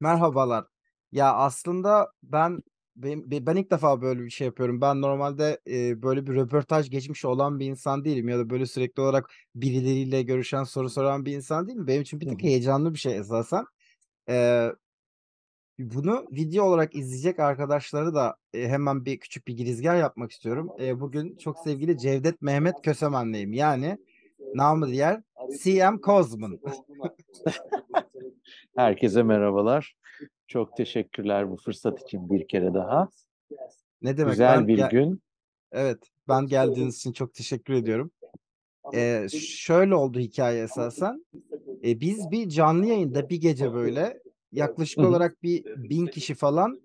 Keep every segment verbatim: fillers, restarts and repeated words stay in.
Merhabalar. Ya aslında ben ben ben ilk defa böyle bir şey yapıyorum. Ben normalde e, böyle bir röportaj geçmişi olan bir insan değilim ya da böyle sürekli olarak birileriyle görüşen, soru soran bir insan değilim. Benim için bir Hı tık hı. heyecanlı bir şey esasen. E, Bunu video olarak izleyecek arkadaşları da e, hemen bir küçük bir girizgah yapmak istiyorum. E, bugün çok sevgili Cevdet Mehmet Kösemen'leyim. Yani namı diğer C M Kozman. Herkese merhabalar. Çok teşekkürler bu fırsat için bir kere daha. Ne demek? Güzel Ben bir gel- gün. Evet, ben geldiğiniz için çok teşekkür ediyorum. E, şöyle oldu hikaye esasen. E, biz bir canlı yayında bir gece böyle yaklaşık Hı hı. olarak bir bin kişi falan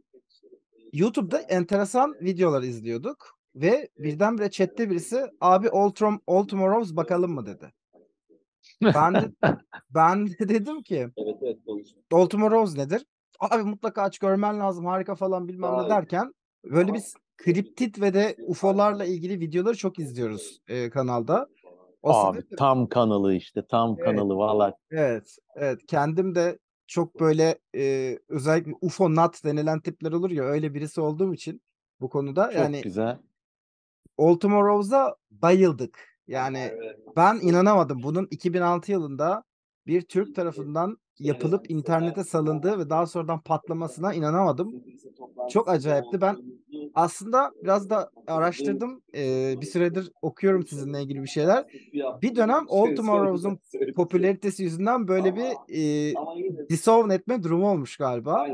YouTube'da enteresan videolar izliyorduk ve birdenbire chatte birisi abi All, Tom- All Tomorrow's bakalım mı dedi. Ben de, ben de dedim ki All Tomorrow's nedir? Abi mutlaka aç görmen lazım harika falan bilmem ne derken böyle biz kriptit ve de U F O'larla ilgili videoları çok izliyoruz e, kanalda. O Abi sebeple tam kanalı işte tam evet, kanalı valla. evet, evet kendim de çok böyle e, özellikle U F O nut denilen tipler olur ya öyle birisi olduğum için bu konuda Çok yani güzel. Old Tomorrow's'a bayıldık. Yani ben inanamadım. Bunun iki bin altı yılında bir Türk tarafından yapılıp internete salındığı ve daha sonradan patlamasına inanamadım. Çok acayipti. Ben aslında biraz da araştırdım. Ee, bir süredir okuyorum sizinle ilgili bir şeyler. Bir dönem Old Tomorrow's'un popülaritesi yüzünden böyle bir e, dissolve etme durumu olmuş galiba.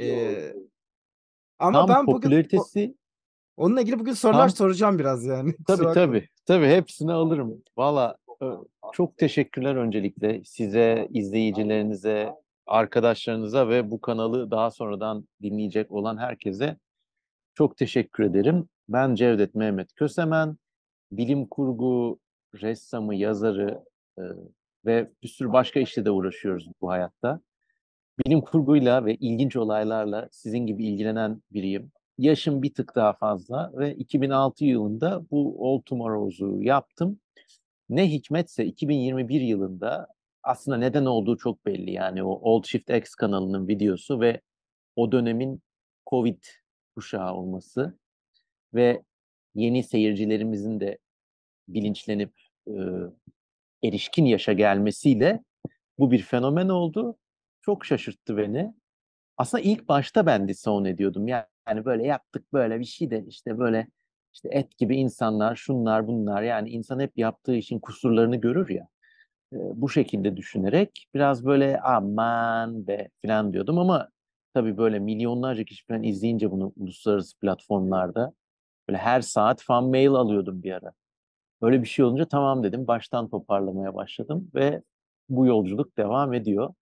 Ee, ama Tam ben bugün popülaritesi onunla ilgili bugün sorular tam soracağım biraz yani. Tabii Kusura bakma. tabii. Tabii hepsini alırım. Valla çok teşekkürler öncelikle size, izleyicilerinize, arkadaşlarınıza ve bu kanalı daha sonradan dinleyecek olan herkese çok teşekkür ederim. Ben Cevdet Mehmet Kösemen, bilim kurgu ressamı, yazarı e, ve bir sürü başka işle de uğraşıyoruz bu hayatta. Bilim kurguyla ve ilginç olaylarla sizin gibi ilgilenen biriyim. Yaşım bir tık daha fazla ve iki bin altı yılında bu All Tomorrows'u yaptım. Ne hikmetse iki bin yirmi bir yılında aslında neden olduğu çok belli. Yani o Old Shift X kanalının videosu ve o dönemin Covid kuşağı olması ve yeni seyircilerimizin de bilinçlenip e, erişkin yaşa gelmesiyle bu bir fenomen oldu. Çok şaşırttı beni. Aslında ilk başta ben disown ediyordum. Yani, yani böyle yaptık böyle bir şey de işte böyle işte et gibi insanlar, şunlar bunlar yani insan hep yaptığı işin kusurlarını görür ya. E, bu şekilde düşünerek biraz böyle aman be falan diyordum ama tabii böyle milyonlarca kişi falan izleyince bunu uluslararası platformlarda böyle her saat fan mail alıyordum bir ara. Öyle bir şey olunca tamam dedim baştan toparlamaya başladım ve bu yolculuk devam ediyor.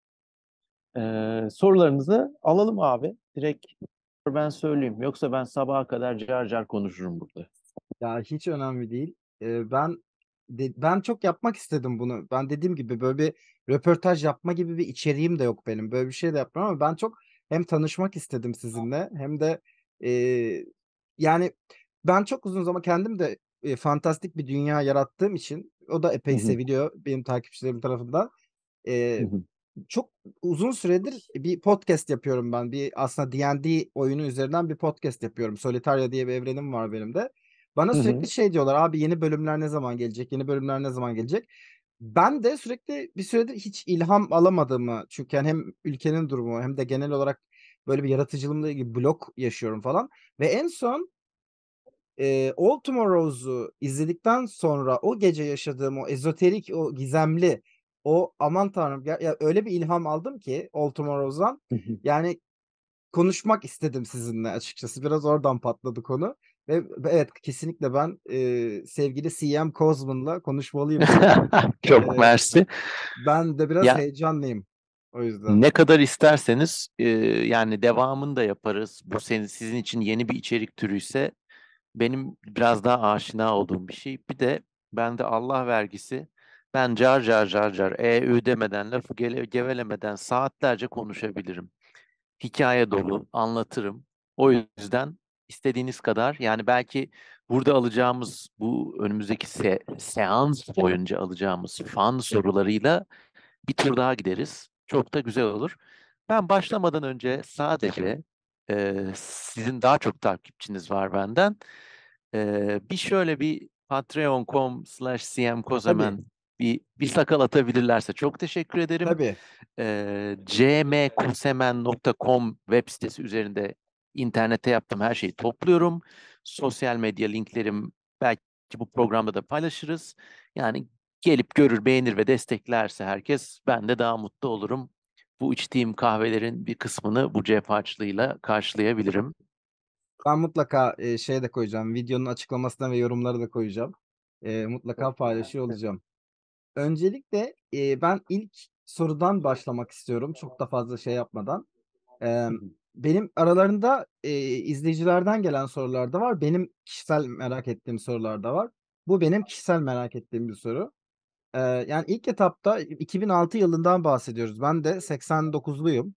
Ee, sorularınızı alalım abi. Direkt ben söyleyeyim. Yoksa ben sabaha kadar car car konuşurum burada. Ya hiç önemli değil. Ee, ben de, ben çok yapmak istedim bunu. Ben dediğim gibi böyle bir röportaj yapma gibi bir içeriğim de yok benim. Böyle bir şey de yapmam ama ben çok hem tanışmak istedim sizinle hem de e, yani ben çok uzun zaman kendim de e, fantastik bir dünya yarattığım için o da epey Hı hı. seviliyor benim takipçilerim tarafından. E, Hı hı. Çok uzun süredir bir podcast yapıyorum ben. Bir aslında D and D oyunu üzerinden bir podcast yapıyorum. Solitaria diye bir evrenim var benim de. Bana Hı hı. sürekli şey diyorlar abi yeni bölümler ne zaman gelecek? Yeni bölümler ne zaman gelecek? Ben de sürekli bir süredir hiç ilham alamadığımı çünkü yani hem ülkenin durumu hem de genel olarak böyle bir yaratıcılığımla ilgili blok yaşıyorum falan. Ve en son e, All Tomorrows'u izledikten sonra o gece yaşadığım o ezoterik, o gizemli O aman tanrım ya, ya öyle bir ilham aldım ki All Tomorrows'dan yani konuşmak istedim sizinle açıkçası. Biraz oradan patladı konu. Ve evet kesinlikle ben e, sevgili C M Kozman'la konuşmalıyım. Çok e, mersi. Ben de biraz ya, heyecanlıyım o yüzden. Ne kadar isterseniz e, yani devamını da yaparız. Bu senin, sizin için yeni bir içerik türüyse benim biraz daha aşina olduğum bir şey. Bir de bende Allah vergisi. Ben car car car car, e ü demeden, lafı gele, gevelemeden saatlerce konuşabilirim. Hikaye dolu, anlatırım. O yüzden istediğiniz kadar, yani belki burada alacağımız, bu önümüzdeki se- seans boyunca alacağımız fan sorularıyla bir tur daha gideriz. Çok da güzel olur. Ben başlamadan önce sadece e, sizin daha çok takipçiniz var benden. E, bir şöyle bir patreon nokta com slash cmkozemen bir, bir sakal atabilirlerse çok teşekkür ederim. Tabii. E, cmkozemen nokta com web sitesi üzerinde internete yaptığım her şeyi topluyorum. Sosyal medya linklerim belki bu programda da paylaşırız. Yani gelip görür, beğenir ve desteklerse herkes ben de daha mutlu olurum. Bu içtiğim kahvelerin bir kısmını bu cep harçlığıyla karşılayabilirim. Ben mutlaka e, şeye de koyacağım. Videonun açıklamasına ve yorumlara da koyacağım. E, mutlaka paylaşıyor olacağım. Öncelikle e, ben ilk sorudan başlamak istiyorum. Çok da fazla şey yapmadan. E, benim aralarında e, izleyicilerden gelen sorular da var. Benim kişisel merak ettiğim sorular da var. Bu benim kişisel merak ettiğim bir soru. Ee, yani ilk etapta iki bin altı yılından bahsediyoruz. Ben de seksen dokuzluyum.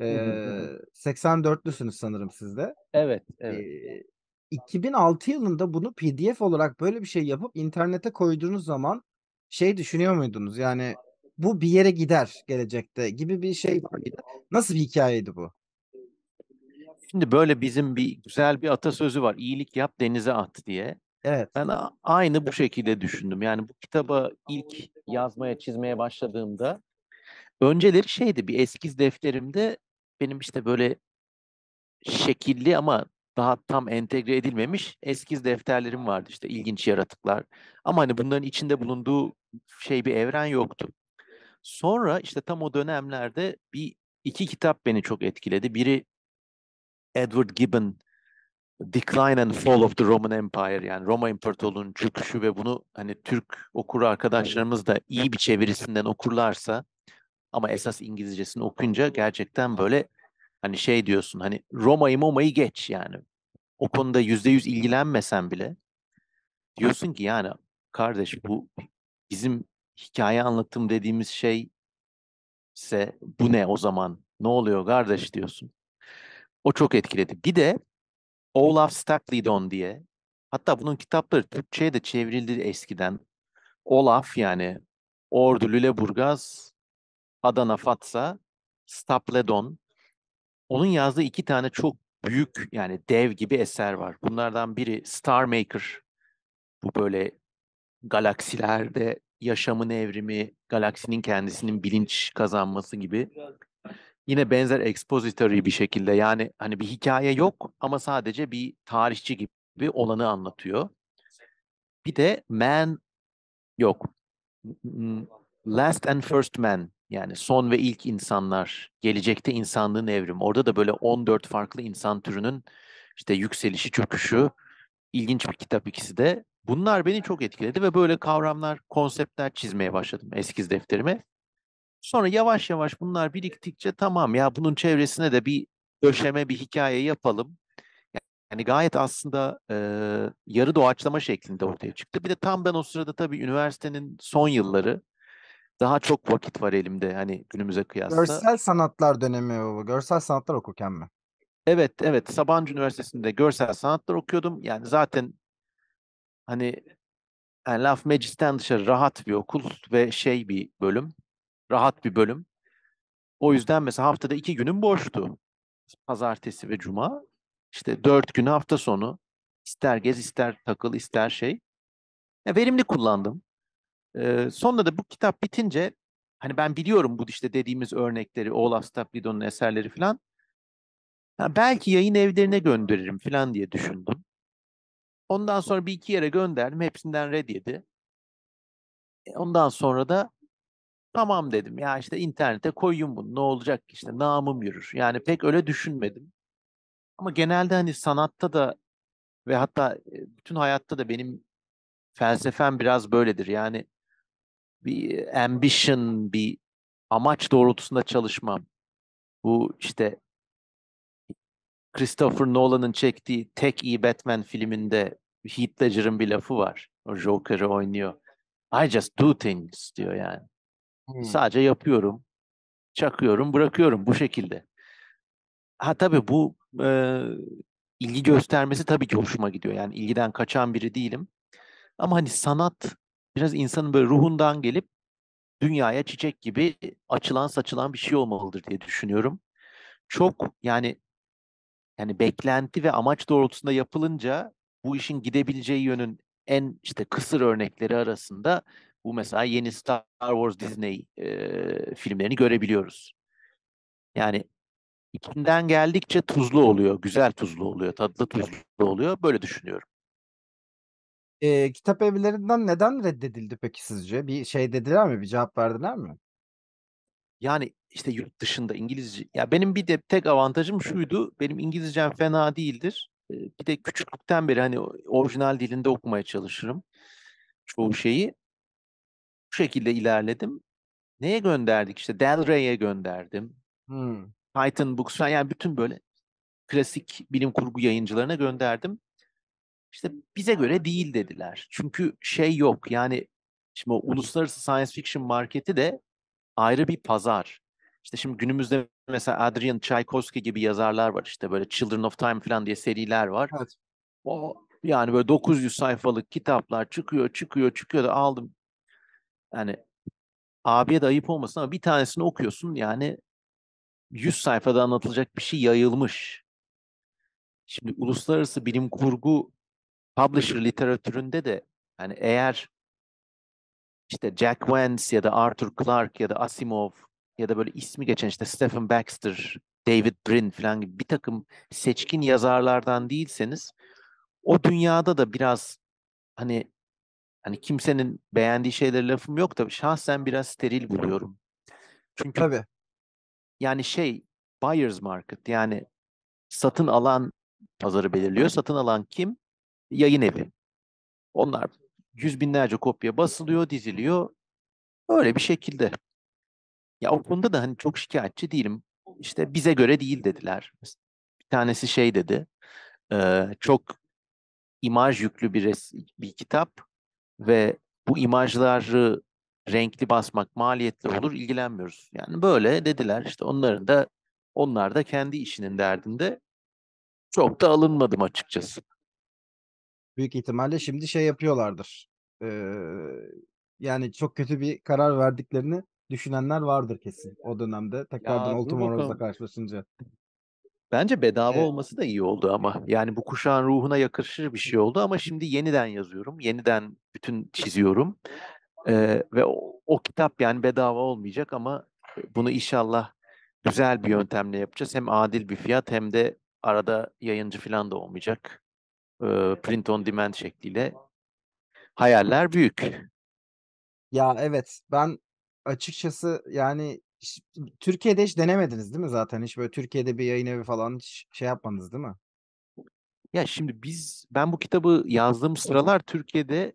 Ee, seksen dörtlüsünüz sanırım siz de. Evet. evet. Ee, iki bin altı yılında bunu P D F olarak böyle bir şey yapıp internete koyduğunuz zaman şey düşünüyor muydunuz? Yani bu bir yere gider gelecekte gibi bir şey var. Nasıl bir hikayeydi bu? Şimdi böyle bizim bir güzel bir atasözü var. İyilik yap denize at diye. Evet. Ben aynı bu şekilde düşündüm. Yani bu kitaba ilk yazmaya, çizmeye başladığımda önceleri şeydi, bir eskiz defterimde benim işte böyle şekilli ama daha tam entegre edilmemiş eskiz defterlerim vardı, işte ilginç yaratıklar. Ama hani bunların içinde bulunduğu şey bir evren yoktu. Sonra işte tam o dönemlerde bir iki kitap beni çok etkiledi. Biri Edward Gibbon, Decline and Fall of the Roman Empire, yani Roma İmparatorluğu'nun çöküşü ve bunu hani Türk okur arkadaşlarımız da iyi bir çevirisinden okurlarsa ama esas İngilizcesini okuyunca gerçekten böyle hani şey diyorsun, hani Roma'yı Moma'yı geç yani. O konuda yüzde yüz ilgilenmesen bile diyorsun ki yani kardeş, bu bizim hikaye anlatım dediğimiz şeyse bu ne o zaman? Ne oluyor kardeş diyorsun. O çok etkiledi. Bir de Olaf Stapledon diye. Hatta bunun kitapları Türkçe'ye de çevrildi eskiden. Olaf yani Ordu, Lüleburgaz, Adana, Fatsa, Stapledon. Onun yazdığı iki tane çok büyük yani dev gibi eser var. Bunlardan biri Star Maker. Bu böyle galaksilerde yaşamın evrimi, galaksinin kendisinin bilinç kazanması gibi. Yine benzer expository bir şekilde, yani hani bir hikaye yok ama sadece bir tarihçi gibi olanı anlatıyor. Bir de Man yok. Last and First Man, yani son ve ilk insanlar, gelecekte insanlığın evrimi. Orada da böyle on dört farklı insan türünün işte yükselişi, çöküşü, ilginç bir kitap ikisi de. Bunlar beni çok etkiledi ve böyle kavramlar, konseptler çizmeye başladım eskiz defterime. Sonra yavaş yavaş bunlar biriktikçe tamam ya bunun çevresine de bir döşeme, bir hikaye yapalım. Yani gayet aslında e, yarı doğaçlama şeklinde ortaya çıktı. Bir de tam ben o sırada tabii üniversitenin son yılları, daha çok vakit var elimde hani günümüze kıyasla. Görsel sanatlar dönemi bu. Görsel sanatlar okurken mi? Evet, evet. Sabancı Üniversitesi'nde görsel sanatlar okuyordum. Yani zaten hani yani laf meclisten dışarı rahat bir okul ve şey bir bölüm. Rahat bir bölüm. O yüzden mesela haftada iki günüm boştu. Pazartesi ve cuma. İşte dört gün hafta sonu. İster gez, ister takıl, ister şey. Ya, verimli kullandım. Ee, sonra da bu kitap bitince hani ben biliyorum bu işte dediğimiz örnekleri, Olaf Stapledon'un eserleri falan. Ya, belki yayın evlerine gönderirim falan diye düşündüm. Ondan sonra bir iki yere gönderdim. Hepsinden red yedi. Ondan sonra da tamam dedim ya işte internete koyayım bunu, ne olacak işte, namım yürür. Yani pek öyle düşünmedim. Ama genelde hani sanatta da ve hatta bütün hayatta da benim felsefem biraz böyledir. Yani bir ambition, bir amaç doğrultusunda çalışmam. Bu işte Christopher Nolan'ın çektiği tek iyi Batman filminde Heath Ledger'ın bir lafı var. O Joker'ı oynuyor. I just do things diyor yani. Hmm. Sadece yapıyorum, çakıyorum, bırakıyorum bu şekilde. Ha tabii bu e, ilgi göstermesi tabii ki hoşuma gidiyor. Yani ilgiden kaçan biri değilim. Ama hani sanat biraz insanın böyle ruhundan gelip dünyaya çiçek gibi açılan saçılan bir şey olmalıdır diye düşünüyorum. Çok yani yani beklenti ve amaç doğrultusunda yapılınca bu işin gidebileceği yönün en işte kısır örnekleri arasında bu mesela yeni Star Wars Disney e, filmlerini görebiliyoruz. Yani içinden geldikçe tuzlu oluyor, güzel tuzlu oluyor, tatlı tuzlu oluyor. Böyle düşünüyorum. E, kitap evlerinden neden reddedildi peki sizce? Bir şey dediler mi? Bir cevap verdiler mi? Yani işte yurt dışında İngilizce. Ya benim bir de tek avantajım şuydu. Benim İngilizcem fena değildir. Bir de küçüklükten beri hani orijinal dilinde okumaya çalışırım. Çoğu şeyi. Bu şekilde ilerledim. Neye gönderdik? İşte Del Rey'e gönderdim. Hmm. Titan Books yani bütün böyle klasik bilim kurgu yayıncılarına gönderdim. İşte bize göre değil dediler. Çünkü şey yok yani şimdi o uluslararası science fiction marketi de ayrı bir pazar. İşte şimdi günümüzde mesela Adrian Tchaikovsky gibi yazarlar var. İşte böyle Children of Time falan diye seriler var. Evet. O yani böyle dokuz yüz sayfalık kitaplar çıkıyor, çıkıyor, çıkıyor da aldım. Yani abiye de ayıp olmasın ama bir tanesini okuyorsun yani yüz sayfada anlatılacak bir şey yayılmış. Şimdi uluslararası bilim kurgu publisher literatüründe de yani eğer işte Jack Vance ya da Arthur Clarke ya da Asimov ya da böyle ismi geçen işte Stephen Baxter, David Brin falan gibi bir takım seçkin yazarlardan değilseniz o dünyada da biraz hani hani kimsenin beğendiği şeylere lafım yok da şahsen biraz steril buluyorum. Çünkü tabii. Yani şey buyer's market yani satın alan pazarı belirliyor. Satın alan kim? Yayın evi. Onlar yüz binlerce kopya basılıyor, diziliyor. Öyle bir şekilde. Ya o konuda da hani çok şikayetçi değilim. İşte bize göre değil dediler. Bir tanesi şey dedi. Çok imaj yüklü bir, res- bir kitap ve bu imajları renkli basmak maliyetli olur, ilgilenmiyoruz. Yani böyle dediler. İşte onların da onlar da kendi işinin derdinde. Çok da alınmadım açıkçası. Büyük ihtimalle şimdi şey yapıyorlardır. Ee, yani çok kötü bir karar verdiklerini düşünenler vardır kesin o dönemde. Tekrardan Old Tomorrow'la karşılaşınca. Bence bedava ee, olması da iyi oldu ama. Yani bu kuşağın ruhuna yakışır bir şey oldu ama şimdi yeniden yazıyorum. Yeniden bütün çiziyorum. Ee, ve o, o kitap yani bedava olmayacak ama bunu inşallah güzel bir yöntemle yapacağız. Hem adil bir fiyat hem de arada yayıncı falan da olmayacak. Print on demand şekliyle hayaller büyük. Ya evet ben açıkçası yani Türkiye'de hiç denemediniz değil mi zaten? Hiç böyle Türkiye'de bir yayın evi falan hiç şey yapmadınız değil mi? Ya şimdi biz ben bu kitabı yazdığım sıralar Türkiye'de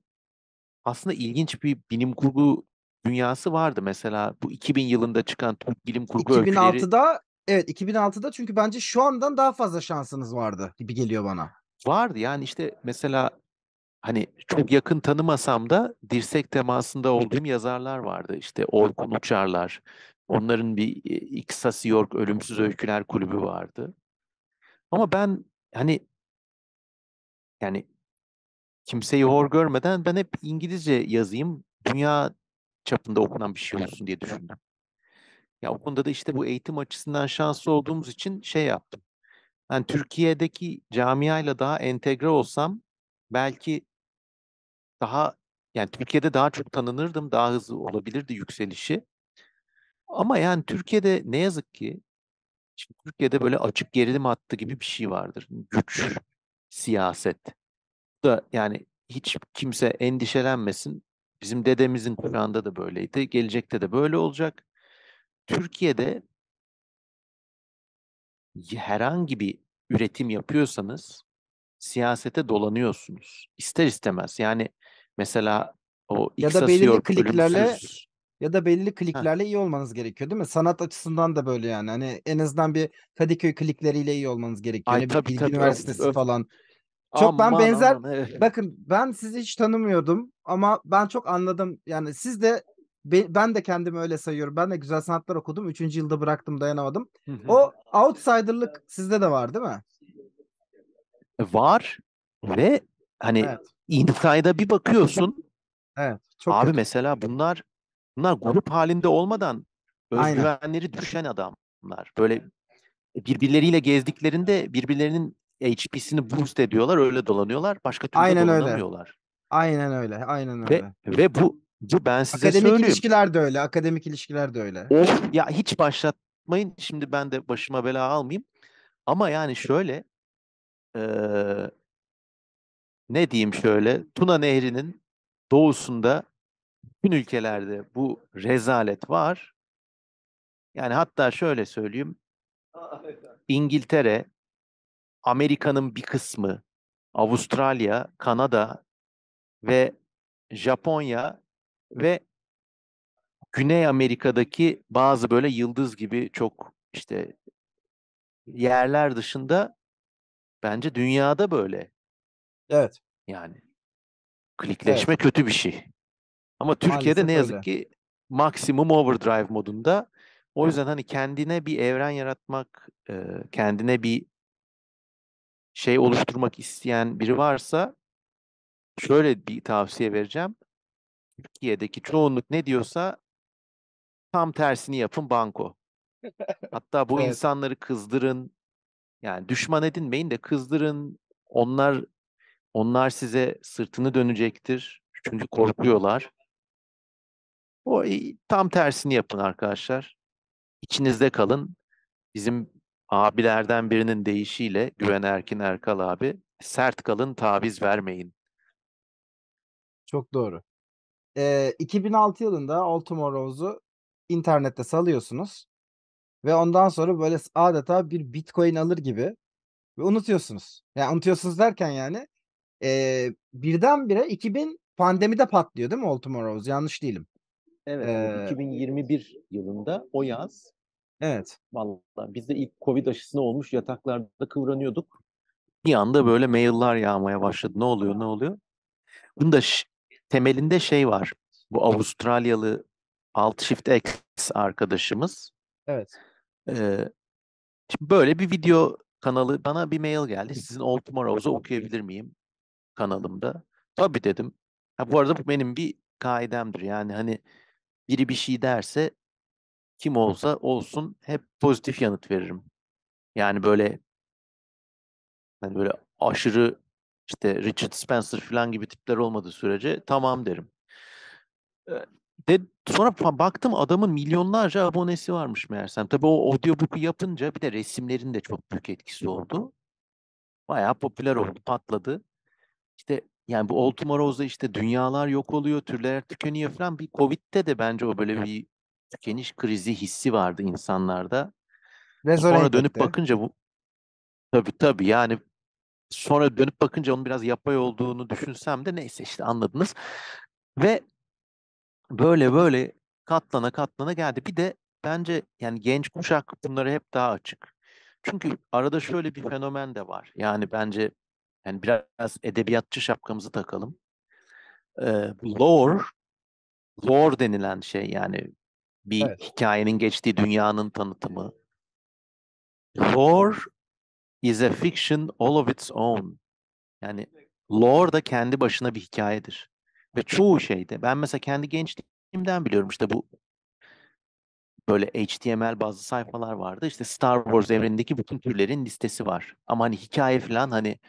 aslında ilginç bir bilim kurgu dünyası vardı. Mesela bu iki bin yılında çıkan Türk bilim kurgu öyküleri. iki bin altıda evet iki bin altıda çünkü bence şu andan daha fazla şansınız vardı gibi geliyor bana. Vardı yani işte mesela hani çok yakın tanımasam da dirsek temasında olduğum yazarlar vardı. İşte Orkun Uçarlar, onların bir İksas York Ölümsüz Öyküler Kulübü vardı. Ama ben hani yani kimseyi hor görmeden ben hep İngilizce yazayım, dünya çapında okunan bir şey olsun diye düşündüm. Ya o konuda da işte bu eğitim açısından şanslı olduğumuz için şey yaptım. Yani Türkiye'deki camiayla daha entegre olsam belki daha yani Türkiye'de daha çok tanınırdım, daha hızlı olabilirdi yükselişi. Ama yani Türkiye'de ne yazık ki şimdi Türkiye'de böyle açık gerilim hattı gibi bir şey vardır. Güç, siyaset. Bu da yani hiç kimse endişelenmesin. Bizim dedemizin Kur'an'da da böyleydi. Gelecekte de böyle olacak. Türkiye'de herhangi bir üretim yapıyorsanız siyasete dolanıyorsunuz. İster istemez. Yani mesela o ya da belli yok, kliklerle ölümsüz. Ya da belli kliklerle ha. iyi olmanız gerekiyor değil mi? Sanat açısından da böyle yani. Hani en azından bir Kadıköy klikleriyle iyi olmanız gerekiyor. Ay, yani tabii, Bilgi tabii, Üniversitesi öf, falan. Öf. Çok aman, ben benzer aman, evet. Bakın ben sizi hiç tanımıyordum ama ben çok anladım. Yani siz de ben de kendimi öyle sayıyorum. Ben de güzel sanatlar okudum. Üçüncü yılda bıraktım, dayanamadım. Hı hı. O outsider'lık sizde de var değil mi? Var ve hani evet. Inside'a bir bakıyorsun. Evet. Çok abi kötü. Mesela bunlar Bunlar grup halinde olmadan özgüvenleri düşen adamlar. Böyle birbirleriyle gezdiklerinde birbirlerinin H P'sini boost ediyorlar, öyle dolanıyorlar. Başka türlü aynen dolanamıyorlar. Öyle. Aynen öyle. Aynen öyle. Ve, ve bu, bu ben size akademik söyleyeyim. Akademik ilişkiler de öyle. Akademik ilişkiler de öyle. Of ya, hiç başlatmayın. Şimdi ben de başıma bela almayayım. Ama yani şöyle e, ne diyeyim şöyle Tuna Nehri'nin doğusunda bütün ülkelerde bu rezalet var. Yani hatta şöyle söyleyeyim. İngiltere, Amerika'nın bir kısmı, Avustralya, Kanada ve Japonya ve Güney Amerika'daki bazı böyle yıldız gibi çok işte yerler dışında bence dünyada böyle. Evet. Yani klikleşme evet. kötü bir şey. Ama Türkiye'de maalesef ne yazık öyle. Ki maksimum overdrive modunda. O yüzden hani kendine bir evren yaratmak, kendine bir şey oluşturmak isteyen biri varsa şöyle bir tavsiye vereceğim. Türkiye'deki çoğunluk ne diyorsa tam tersini yapın banko. Hatta bu evet. insanları kızdırın. Yani düşman edinmeyin de kızdırın. Onlar onlar size sırtını dönecektir. Çünkü korkuyorlar. O tam tersini yapın arkadaşlar. İçinizde kalın. Bizim abilerden birinin deyişiyle Güven Erkin Erkal abi, sert kalın, taviz vermeyin. Çok doğru. Ee, iki bin altı yılında All Tomorrow's'u internette salıyorsunuz ve ondan sonra böyle adeta bir Bitcoin alır gibi ve unutuyorsunuz. Yani unutuyorsunuz derken yani e, birdenbire iki bin pandemide patlıyor değil mi All Tomorrow's? Yanlış değilim. Evet. Ee, iki bin yirmi bir yılında o yaz. Evet. Vallahi biz de ilk Covid aşısına olmuş yataklarda kıvranıyorduk. Bir anda böyle mailler yağmaya başladı. Ne oluyor, ne oluyor? Bunun da ş- temelinde şey var. Bu Avustralyalı Alt Shift X arkadaşımız. Evet. Ee, şimdi böyle bir video kanalı, bana bir mail geldi. Sizin Old Tomorrow'su okuyabilir miyim kanalımda? Tabii dedim. Ha, bu arada bu benim bir kaidemdir. Yani hani biri bir şey derse kim olsa olsun hep pozitif yanıt veririm. Yani böyle hani böyle aşırı işte Richard Spencer falan gibi tipler olmadığı sürece tamam derim. De, sonra baktım adamın milyonlarca abonesi varmış meğersem. Tabii o audiobook'u yapınca bir de resimlerin de çok büyük etkisi oldu. Bayağı popüler oldu, patladı. İşte yani bu Old Tomorrow'da işte dünyalar yok oluyor, türler tükeniyor falan. Bir Covid'de de bence o böyle bir tükeniş krizi hissi vardı insanlarda. Rezonate sonra dönüp etti. Bakınca bu tabii tabii yani sonra dönüp bakınca onun biraz yapay olduğunu düşünsem de neyse işte anladınız. Ve böyle böyle katlana katlana geldi. Bir de bence yani genç kuşak bunlara hep daha açık. Çünkü arada şöyle bir fenomen de var. Yani bence yani biraz edebiyatçı şapkamızı takalım. Ee, lore, lore denilen şey yani bir evet. hikayenin geçtiği dünyanın tanıtımı. Lore is a fiction all of its own. Yani lore da kendi başına bir hikayedir. Ve çoğu şeyde, ben mesela kendi gençliğimden biliyorum işte bu böyle H T M L bazı sayfalar vardı. İşte Star Wars evrenindeki bütün türlerin listesi var. Ama hani hikaye falan hani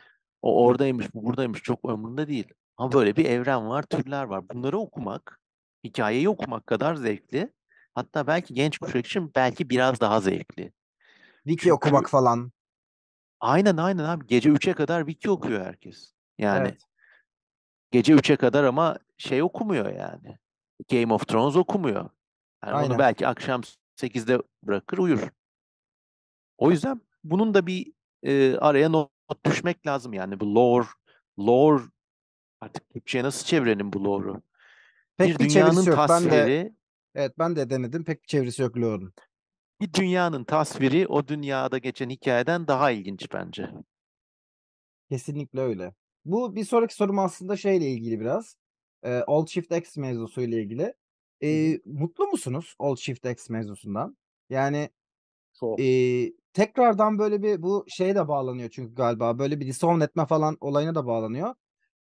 o oradaymış, bu buradaymış çok ömründe değil. Ama böyle bir evren var, türler var. Bunları okumak, hikayeyi okumak kadar zevkli. Hatta belki genç kuşak için belki biraz daha zevkli. Wiki çünkü okumak falan. Aynen aynen abi. Gece üçe kadar wiki okuyor herkes. Yani evet. Gece üçe kadar ama şey okumuyor yani. Game of Thrones okumuyor. Yani aynen. Onu belki akşam sekizde bırakır uyur. O yüzden bunun da bir e, araya not düşmek lazım yani. Bu lore, lore artık Türkçe'ye nasıl çevirelim bu lore'u? Bir dünyanın tasviri. Evet ben de denedim. Pek bir çevresi yok lore'un. Bir dünyanın tasviri o dünyada geçen hikayeden daha ilginç bence. Kesinlikle öyle. Bu bir sonraki sorum aslında şeyle ilgili biraz. Ee, Old Shift X mevzusuyla ilgili. Ee, mutlu musunuz Old Shift X mevzusundan? Yani e, tekrardan böyle bir bu şeye de bağlanıyor çünkü galiba. Böyle bir disown etme falan olayına da bağlanıyor.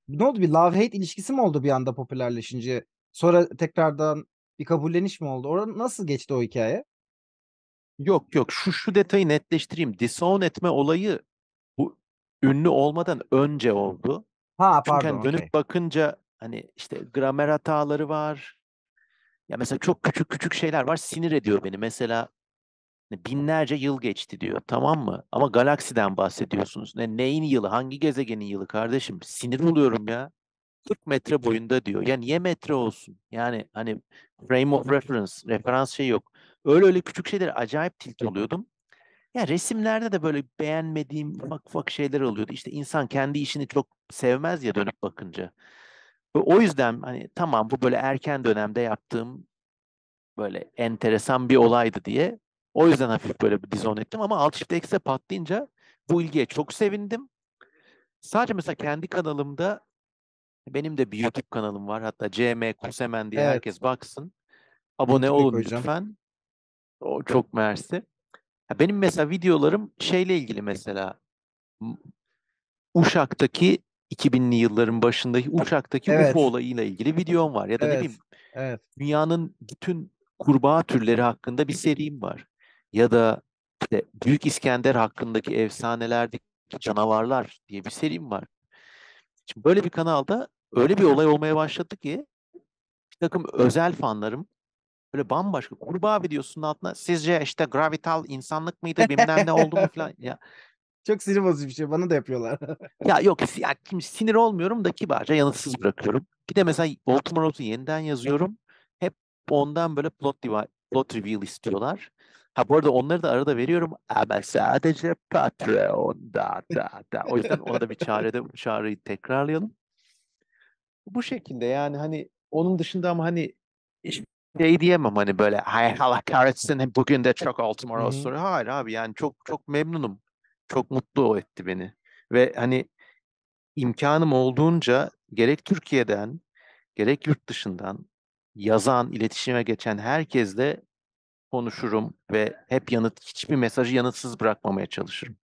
Ne oldu? Bir love hate ilişkisi mi oldu bir anda popülerleşince? Sonra tekrardan Bir kabulleniş mi oldu? Orada nasıl geçti o hikaye? Yok yok şu şu detayı netleştireyim. Disown etme olayı bu ünlü olmadan önce oldu. Ha pardon. Çünkü hani dönüp okay. bakınca hani işte gramer hataları var. Ya mesela çok küçük küçük şeyler var, sinir ediyor beni. Mesela binlerce yıl geçti diyor, tamam mı? Ama galaksiden bahsediyorsunuz. Ne, neyin yılı, hangi gezegenin yılı kardeşim? Sinir oluyorum ya. kırk metre boyunda diyor. Ya niye metre olsun? Yani hani frame of reference, referans şey yok. Öyle öyle küçük şeylere acayip tilt oluyordum. Ya resimlerde de böyle beğenmediğim ufak ufak şeyler oluyordu. İşte insan kendi işini çok sevmez ya dönüp bakınca. O yüzden hani tamam bu böyle erken dönemde yaptığım böyle enteresan bir olaydı diye. O yüzden hafif böyle bir dizon ettim ama Alt Shift X'e patlayınca bu ilgiye çok sevindim. Sadece mesela kendi kanalımda, benim de bir YouTube kanalım var. Hatta C M Kösemen diye evet. herkes baksın. Abone Kubrick olun hocam. Lütfen. O çok mersi. Benim mesela videolarım şeyle ilgili mesela Uşak'taki iki binli yılların başındaki Uşak'taki evet. U F O olayıyla ilgili videom var. Ya da evet. ne bileyim evet. dünyanın bütün kurbağa türleri hakkında bir serim var. Ya da işte Büyük İskender hakkındaki efsanelerdeki canavarlar diye bir serim var. Şimdi böyle bir kanalda öyle bir olay olmaya başladı ki bir takım özel fanlarım böyle bambaşka kurbağa videosunun altına sizce işte gravital insanlık mıydı bilmem ne oldu mu falan. Ya. Çok sinir bozucu bir şey. Bana da yapıyorlar. ya yok ya, sinir olmuyorum da kibarca yanıtsız bırakıyorum. Bir de mesela Old Tomorrow's'u yeniden yazıyorum. Hep ondan böyle plot, diva, plot reveal istiyorlar. Ha bu arada onları da arada veriyorum. Ama sadece Patreon'da da da. O yüzden ona da bir çarede, çağrıyı tekrarlayalım. Bu şekilde yani hani onun dışında ama hani şey diyemem hani böyle hay Allah kahretsin bugün de çok Old Tomorrow's soru. Hayır abi yani çok çok memnunum. Çok mutlu etti beni. Ve hani imkanım olduğunca gerek Türkiye'den gerek yurt dışından yazan, iletişime geçen herkesle konuşurum ve hep yanıt, hiçbir mesajı yanıtsız bırakmamaya çalışırım.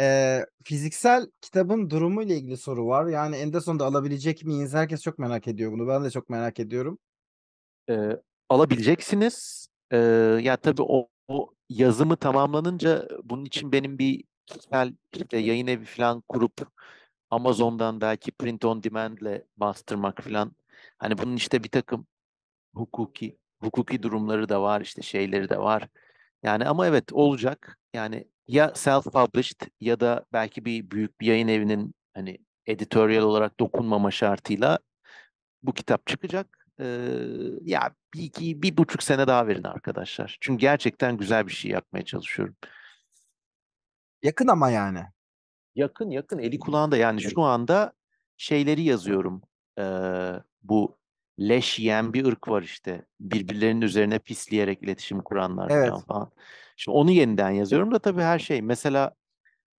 Ee, fiziksel kitabın durumu ile ilgili soru var. Yani en de sonunda alabilecek miyiz? Herkes çok merak ediyor bunu. Ben de çok merak ediyorum. Ee, alabileceksiniz. Ee, ya tabii o, o yazımı tamamlanınca bunun için benim bir kişisel işte yayın evi falan kurup Amazon'dan belki print on demand ile bastırmak falan. Hani bunun işte bir takım hukuki hukuki durumları da var, işte şeyleri de var. Yani ama evet olacak. Yani ya self-published ya da belki bir büyük bir yayın evinin hani editorial olarak dokunmama şartıyla bu kitap çıkacak. Ee, ya bir, iki, bir buçuk sene daha verin arkadaşlar. Çünkü gerçekten güzel bir şey yapmaya çalışıyorum. Yakın ama yani. Yakın yakın. Eli kulağında yani şu anda şeyleri yazıyorum. Ee, bu leş yiyen bir ırk var işte. Birbirlerinin üzerine pisleyerek iletişim kuranlar evet. falan. Şimdi onu yeniden yazıyorum da tabii her şey. Mesela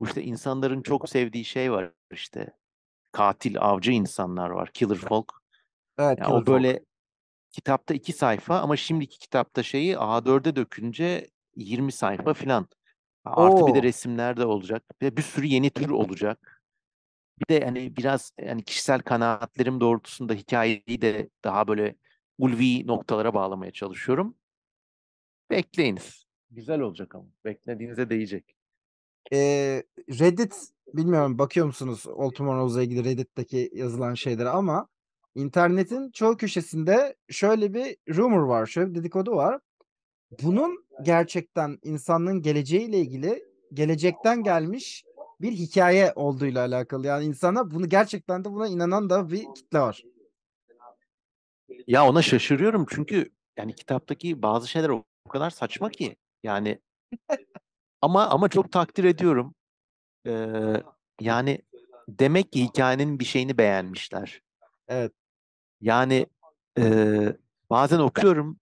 işte insanların çok sevdiği şey var işte. Katil, avcı insanlar var. Killer folk. Evet, yani killer o böyle folk. Kitapta iki sayfa ama şimdiki kitapta şeyi A dört'e dökünce yirmi sayfa filan. Artı Oo. bir de resimler de olacak. Bir, bir sürü yeni tür olacak. Bir de hani biraz yani kişisel kanaatlerim doğrultusunda hikayeyi de daha böyle ulvi noktalara bağlamaya çalışıyorum. Bekleyiniz. Güzel olacak ama. Beklediğinize değecek. Ee, Reddit, bilmiyorum bakıyor musunuz All Tomorrow's'a ilgili Reddit'teki yazılan şeylere ama internetin çoğu köşesinde şöyle bir rumor var, şöyle bir dedikodu var. Bunun gerçekten insanlığın geleceğiyle ilgili gelecekten gelmiş bir hikaye olduğuyla alakalı. Yani insana bunu gerçekten de buna inanan da bir kitle var. Ya ona şaşırıyorum çünkü yani kitaptaki bazı şeyler o kadar saçma ki yani ama ama çok takdir ediyorum. Ee, yani demek ki hikayenin bir şeyini beğenmişler. Evet. Yani e, bazen okuyorum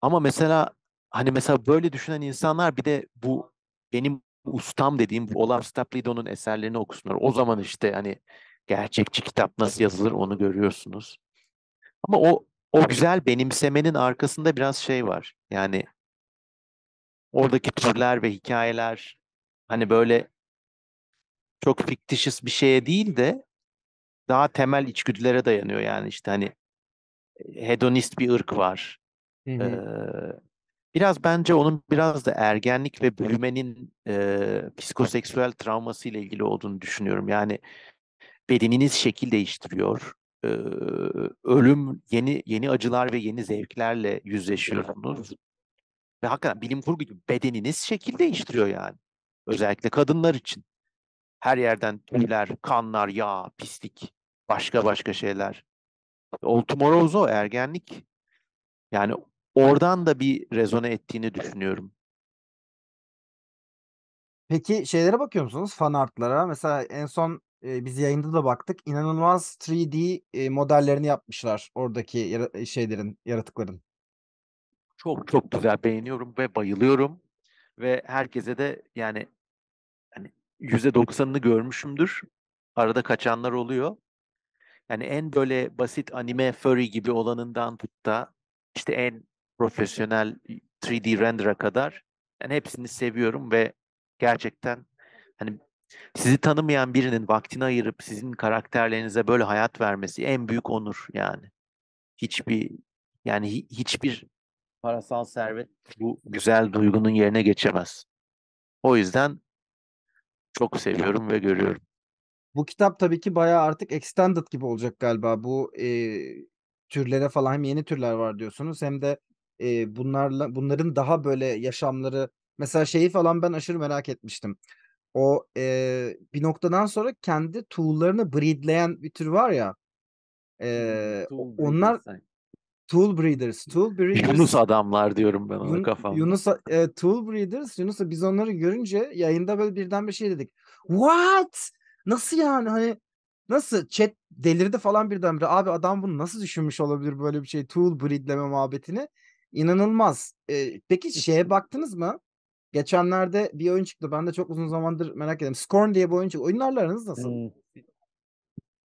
ama mesela hani mesela böyle düşünen insanlar bir de bu benim ustam dediğim Olaf Stapledon'un eserlerini okusunlar. O zaman işte hani gerçekçi kitap nasıl yazılır onu görüyorsunuz. Ama o o güzel benimsemenin arkasında biraz şey var. Yani oradaki türler ve hikayeler hani böyle çok fictitious bir şeye değil de daha temel içgüdülere dayanıyor. Yani işte hani hedonist bir ırk var. Hı hı. Ee, biraz bence onun biraz da ergenlik ve büyümenin e, psikoseksüel travması ile ilgili olduğunu düşünüyorum. Yani bedeniniz şekil değiştiriyor. Ee, ölüm, yeni yeni acılar ve yeni zevklerle yüzleşiyorsunuz. Ve hakikaten bilim kurgu gibi bedeniniz şekil değiştiriyor yani. Özellikle kadınlar için. Her yerden tüyler, kanlar, yağ, pislik, başka başka şeyler. Old Tomorrow's o ergenlik. Yani oradan da bir rezone ettiğini düşünüyorum. Peki şeylere bakıyor musunuz? Fan artlara. Mesela en son e, biz yayında da baktık. İnanılmaz üç D e, modellerini yapmışlar oradaki yara- şeylerin, yaratıkların. Çok çok güzel, beğeniyorum ve bayılıyorum. Ve herkese de yani hani yüzde doksanını görmüşümdür. Arada kaçanlar oluyor. Yani en böyle basit anime furry gibi olanından tut da işte en profesyonel üç D render'a kadar yani hepsini seviyorum ve gerçekten hani sizi tanımayan birinin vaktini ayırıp sizin karakterlerinize böyle hayat vermesi en büyük onur yani. Hiçbir yani hiçbir parasal servet bu güzel duygunun yerine geçemez. O yüzden çok seviyorum ve görüyorum. Bu kitap tabii ki bayağı artık extended gibi olacak galiba. Bu e, türlere falan hem yeni türler var diyorsunuz hem de e, bunlarla bunların daha böyle yaşamları, mesela şeyi falan ben aşırı merak etmiştim. O e, bir noktadan sonra kendi tool'larını breedleyen bir tür var ya. E, tool onlar Tool Breeders, Tool Breeders. Yunus adamlar diyorum ben ona Yun, kafamda. Yunus, e, Tool Breeders, Yunus'a biz onları görünce yayında böyle birden bir şey dedik. What? Nasıl yani? Hani nasıl? Chat delirdi falan birdenbire. Abi adam bunu nasıl düşünmüş olabilir böyle bir şey? Tool breedleme muhabbetini. İnanılmaz. E, peki şeye baktınız mı? Geçenlerde bir oyun çıktı. Ben de çok uzun zamandır merak ediyorum. Scorn diye bir oyun çıktı. Oyunlarla aranız nasıl? Hmm.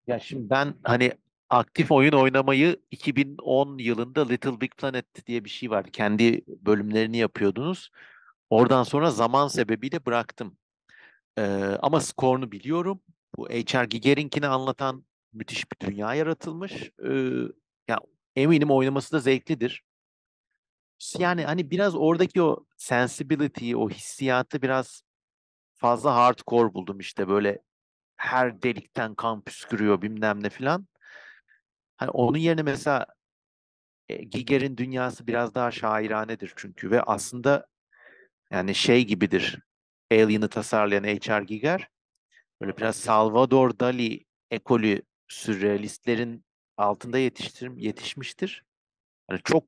Ya şimdi ben hani aktif oyun oynamayı iki bin on yılında Little Big Planet diye bir şey vardı. Kendi bölümlerini yapıyordunuz. Oradan sonra zaman sebebiyle bıraktım. Ee, ama Scorn'u biliyorum. Bu H R Giger'inkini anlatan müthiş bir dünya yaratılmış. Ee, ya eminim oynaması da zevklidir. Yani hani biraz oradaki o sensibility'yi, o hissiyatı biraz fazla hardcore buldum işte. Böyle her delikten kan püskürüyor bilmem ne filan. Hani onun yerine mesela e, Giger'in dünyası biraz daha şairanedir çünkü ve aslında yani şey gibidir. Alien'ı tasarlayan H R Giger böyle biraz Salvador Dali ekolü sürrealistlerin altında yetiştir, yetişmiştir. Yani çok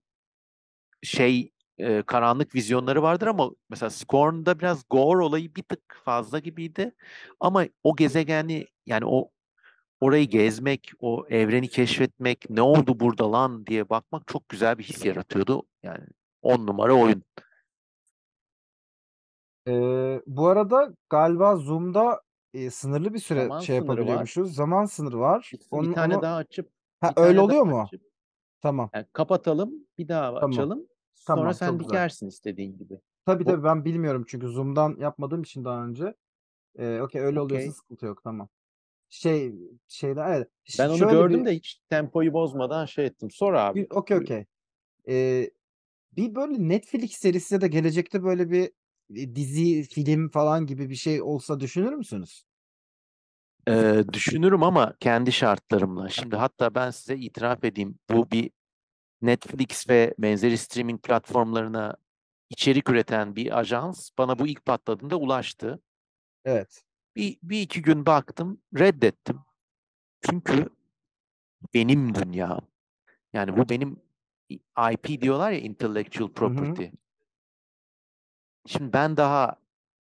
şey e, karanlık vizyonları vardır ama mesela Scorn'da biraz gore olayı bir tık fazla gibiydi. Ama o gezegeni yani o orayı gezmek, o evreni keşfetmek, ne oldu burada lan diye bakmak çok güzel bir his yaratıyordu. Yani on numara oyun. Ee, bu arada galiba Zoom'da e, sınırlı bir süre zaman şey yapabiliyormuşuz. Var. Zaman sınırı var. Onun, bir tane onu... daha açıp... Ha, öyle oluyor mu? Açıp, tamam. Yani kapatalım, bir daha tamam. açalım. Sonra tamam, sen dikersin güzel. istediğin gibi. Tabii o... tabii ben bilmiyorum çünkü Zoom'dan yapmadığım için daha önce. Ee, Okey öyle okay. oluyorsa sıkıntı yok tamam. Şey şeyler evet. Ben onu şöyle gördüm bir... de hiç tempoyu bozmadan şey ettim. Sor abi. Okey okey. Ee, bir böyle Netflix serisi de gelecekte böyle bir dizi, film falan gibi bir şey olsa düşünür müsünüz? Ee, düşünürüm ama kendi şartlarımla. Şimdi hatta ben size itiraf edeyim. Bu bir Netflix ve benzeri streaming platformlarına içerik üreten bir ajans bana bu ilk patladığında ulaştı. Evet. Bir, bir iki gün baktım, reddettim. Çünkü benim dünyam. Yani bu benim I P diyorlar ya, intellectual property. Hı hı. Şimdi ben daha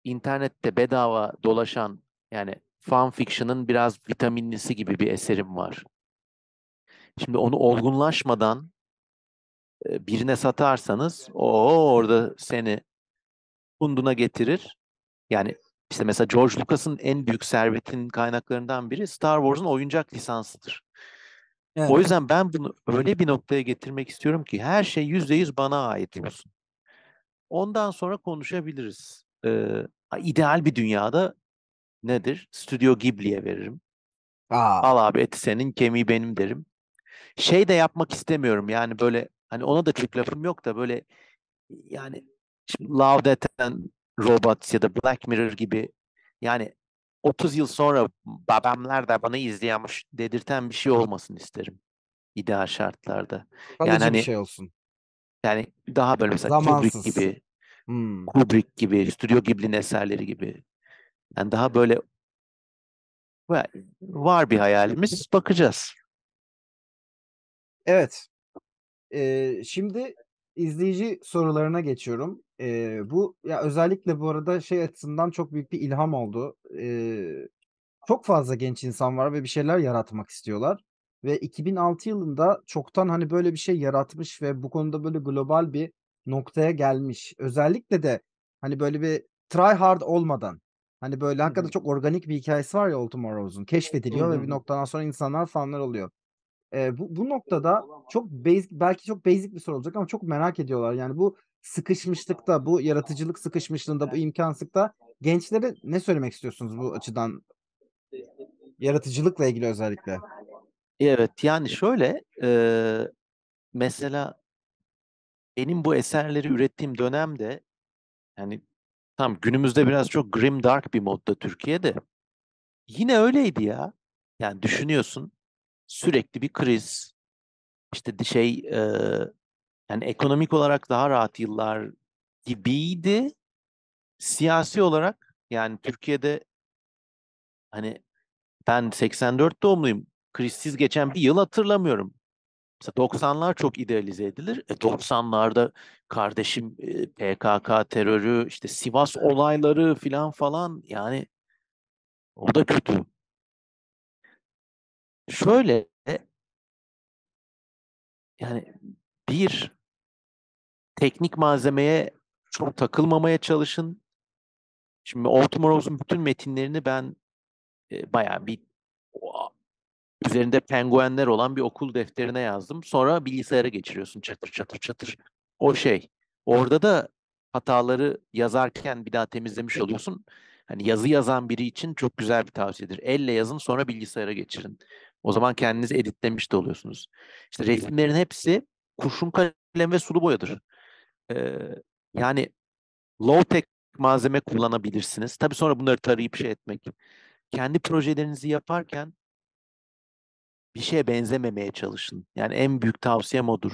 internette bedava dolaşan yani fan fiction'ın biraz vitaminlisi gibi bir eserim var. Şimdi onu olgunlaşmadan birine satarsanız o orada seni kunduna getirir. Yani İşte mesela George Lucas'ın en büyük servetinin kaynaklarından biri Star Wars'un oyuncak lisansıdır. Evet. O yüzden ben bunu öyle bir noktaya getirmek istiyorum ki her şey yüzde yüz bana ait olsun. Ondan sonra konuşabiliriz. Ee, ideal bir dünyada nedir? Stüdyo Ghibli'ye veririm. Aa. Al abi, eti senin, kemiği benim derim. şey de yapmak istemiyorum. Yani böyle hani ona da çok lafım yok da böyle yani şimdi Love, Death and Robots ya da Black Mirror gibi yani otuz yıl sonra babamlar da bana izliyormuş dedirten bir şey olmasın isterim. İdeal şartlarda. Kalıcı yani hani, bir şey olsun. Yani daha böyle mesela zamansız. Kubrick gibi, hmm. Kubrick gibi, Studio Ghibli'nin eserleri gibi. Yani daha böyle var bir hayalimiz. Bakacağız. Evet. Ee, şimdi izleyici sorularına geçiyorum. Ee, bu ya özellikle bu arada şey açısından çok büyük bir ilham oldu. Ee, çok fazla genç insan var ve bir şeyler yaratmak istiyorlar. Ve iki bin altı yılında çoktan hani böyle bir şey yaratmış ve bu konuda böyle global bir noktaya gelmiş. Özellikle de hani böyle bir try hard olmadan hani böyle hakikaten çok organik bir hikayesi var ya All Tomorrow's'un. Keşfediliyor Hı-hı. ve bir noktadan sonra insanlar fanlar oluyor. Ee, bu, bu noktada çok basic, belki çok basic bir soru olacak ama çok merak ediyorlar. Yani bu sıkışmışlıkta, bu yaratıcılık sıkışmışlığında, bu imkansızlıkta gençlere ne söylemek istiyorsunuz bu açıdan? Yaratıcılıkla ilgili özellikle. Evet yani şöyle e, mesela benim bu eserleri ürettiğim dönemde yani tam günümüzde biraz çok grim dark bir modda Türkiye'de yine öyleydi ya. Yani düşünüyorsun sürekli bir kriz işte şey e, yani ekonomik olarak daha rahat yıllar gibiydi. Siyasi olarak yani Türkiye'de hani ben seksen dört doğumluyum. Krizsiz geçen bir yıl hatırlamıyorum. Mesela doksanlar çok idealize edilir. E doksanlarda kardeşim P K K terörü, işte Sivas olayları filan falan yani o da kötü. Şöyle yani bir teknik malzemeye çok takılmamaya çalışın. Şimdi All Tomorrow's'un bütün metinlerini ben e, bayağı bir üzerinde penguenler olan bir okul defterine yazdım. Sonra bilgisayara geçiriyorsun çatır çatır çatır. O şey. Orada da hataları yazarken bir daha temizlemiş oluyorsun. Hani yazı yazan biri için çok güzel bir tavsiyedir. Elle yazın sonra bilgisayara geçirin. O zaman kendinizi editlemiş de oluyorsunuz. İşte resimlerin hepsi kurşun kalem ve sulu boyadır. Ee, yani low-tech malzeme kullanabilirsiniz. Tabii sonra bunları tarayıp şey etmek. Kendi projelerinizi yaparken bir şeye benzememeye çalışın. Yani en büyük tavsiyem odur.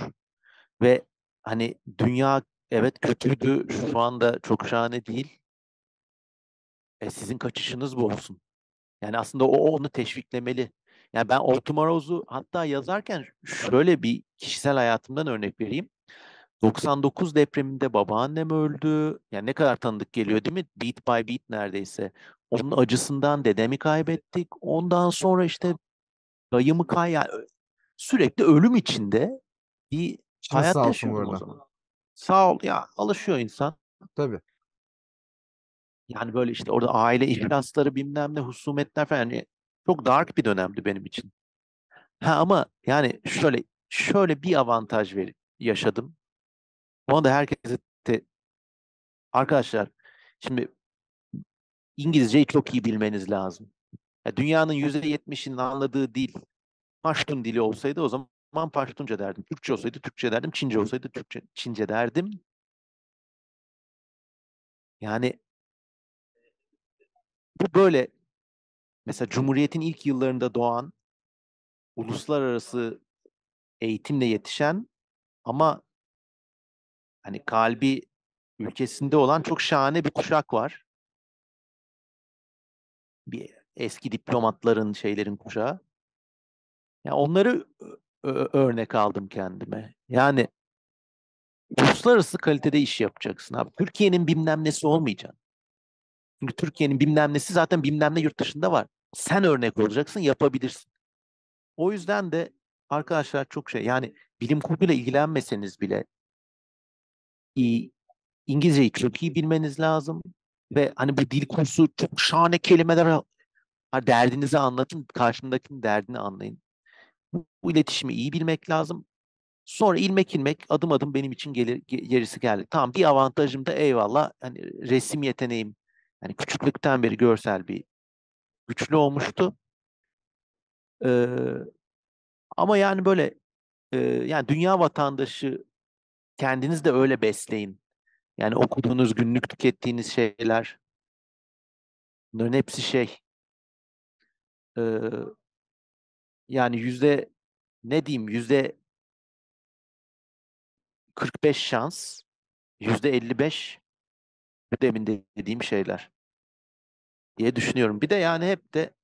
Ve hani dünya evet kötüydü. Şu anda çok şahane değil. E sizin kaçışınız bu olsun. Yani aslında o onu teşviklemeli. Yani ben All Tomorrows'u hatta yazarken şöyle bir kişisel hayatımdan örnek vereyim. doksan dokuz depreminde babaannem öldü. Yani ne kadar tanıdık geliyor değil mi? Beat by beat neredeyse. Onun acısından dedemi kaybettik. Ondan sonra işte dayımı kay yani sürekli ölüm içinde bir hayat yaşıyorum o zaman. Sağ ol ya alışıyor insan. Tabii. Yani böyle işte orada aile ihlasları bilmem ne husumetler falan yani çok dark bir dönemdi benim için. Ha ama yani şöyle şöyle bir avantaj verip yaşadım. Ona da herkese te... arkadaşlar şimdi İngilizceyi çok iyi bilmeniz lazım. Dünyanın yüzde yetmişinin anladığı dil Paştun dili olsaydı o zaman Paştunca derdim. Türkçe olsaydı Türkçe derdim. Çince olsaydı Türkçe, Çince derdim. Yani bu böyle mesela Cumhuriyet'in ilk yıllarında doğan uluslararası eğitimle yetişen ama hani kalbi ülkesinde olan çok şahane bir kuşak var. Bir eski diplomatların, şeylerin kuşağı. Yani onları ö- örnek aldım kendime. Yani uluslararası kalitede iş yapacaksın abi. Türkiye'nin bilmem nesi olmayacaksın. Çünkü Türkiye'nin bilmem nesi zaten bilmem ne yurt dışında var. Sen örnek olacaksın, yapabilirsin. O yüzden de arkadaşlar çok şey, yani bilim kurguyla ilgilenmeseniz bile iyi, İngilizceyi çok iyi bilmeniz lazım. Ve hani bu dil kursu çok şahane kelimeler. Derdinizi anlatın, karşındakinin derdini anlayın. Bu, bu iletişimi iyi bilmek lazım. Sonra ilmek ilmek, adım adım benim için gelir, gerisi geldi. Tamam, bir avantajım da eyvallah. Hani resim yeteneğim, yani küçüklükten beri görsel bir güçlü olmuştu. Ee, ama yani böyle e, yani dünya vatandaşı kendiniz de öyle besleyin. Yani okuduğunuz, günlük tükettiğiniz şeyler, bunların hepsi şey. E, yani yüzde ne diyeyim yüzde kırk beş şans, yüzde elli beş demin dediğim şeyler diye düşünüyorum. Bir de yani hep de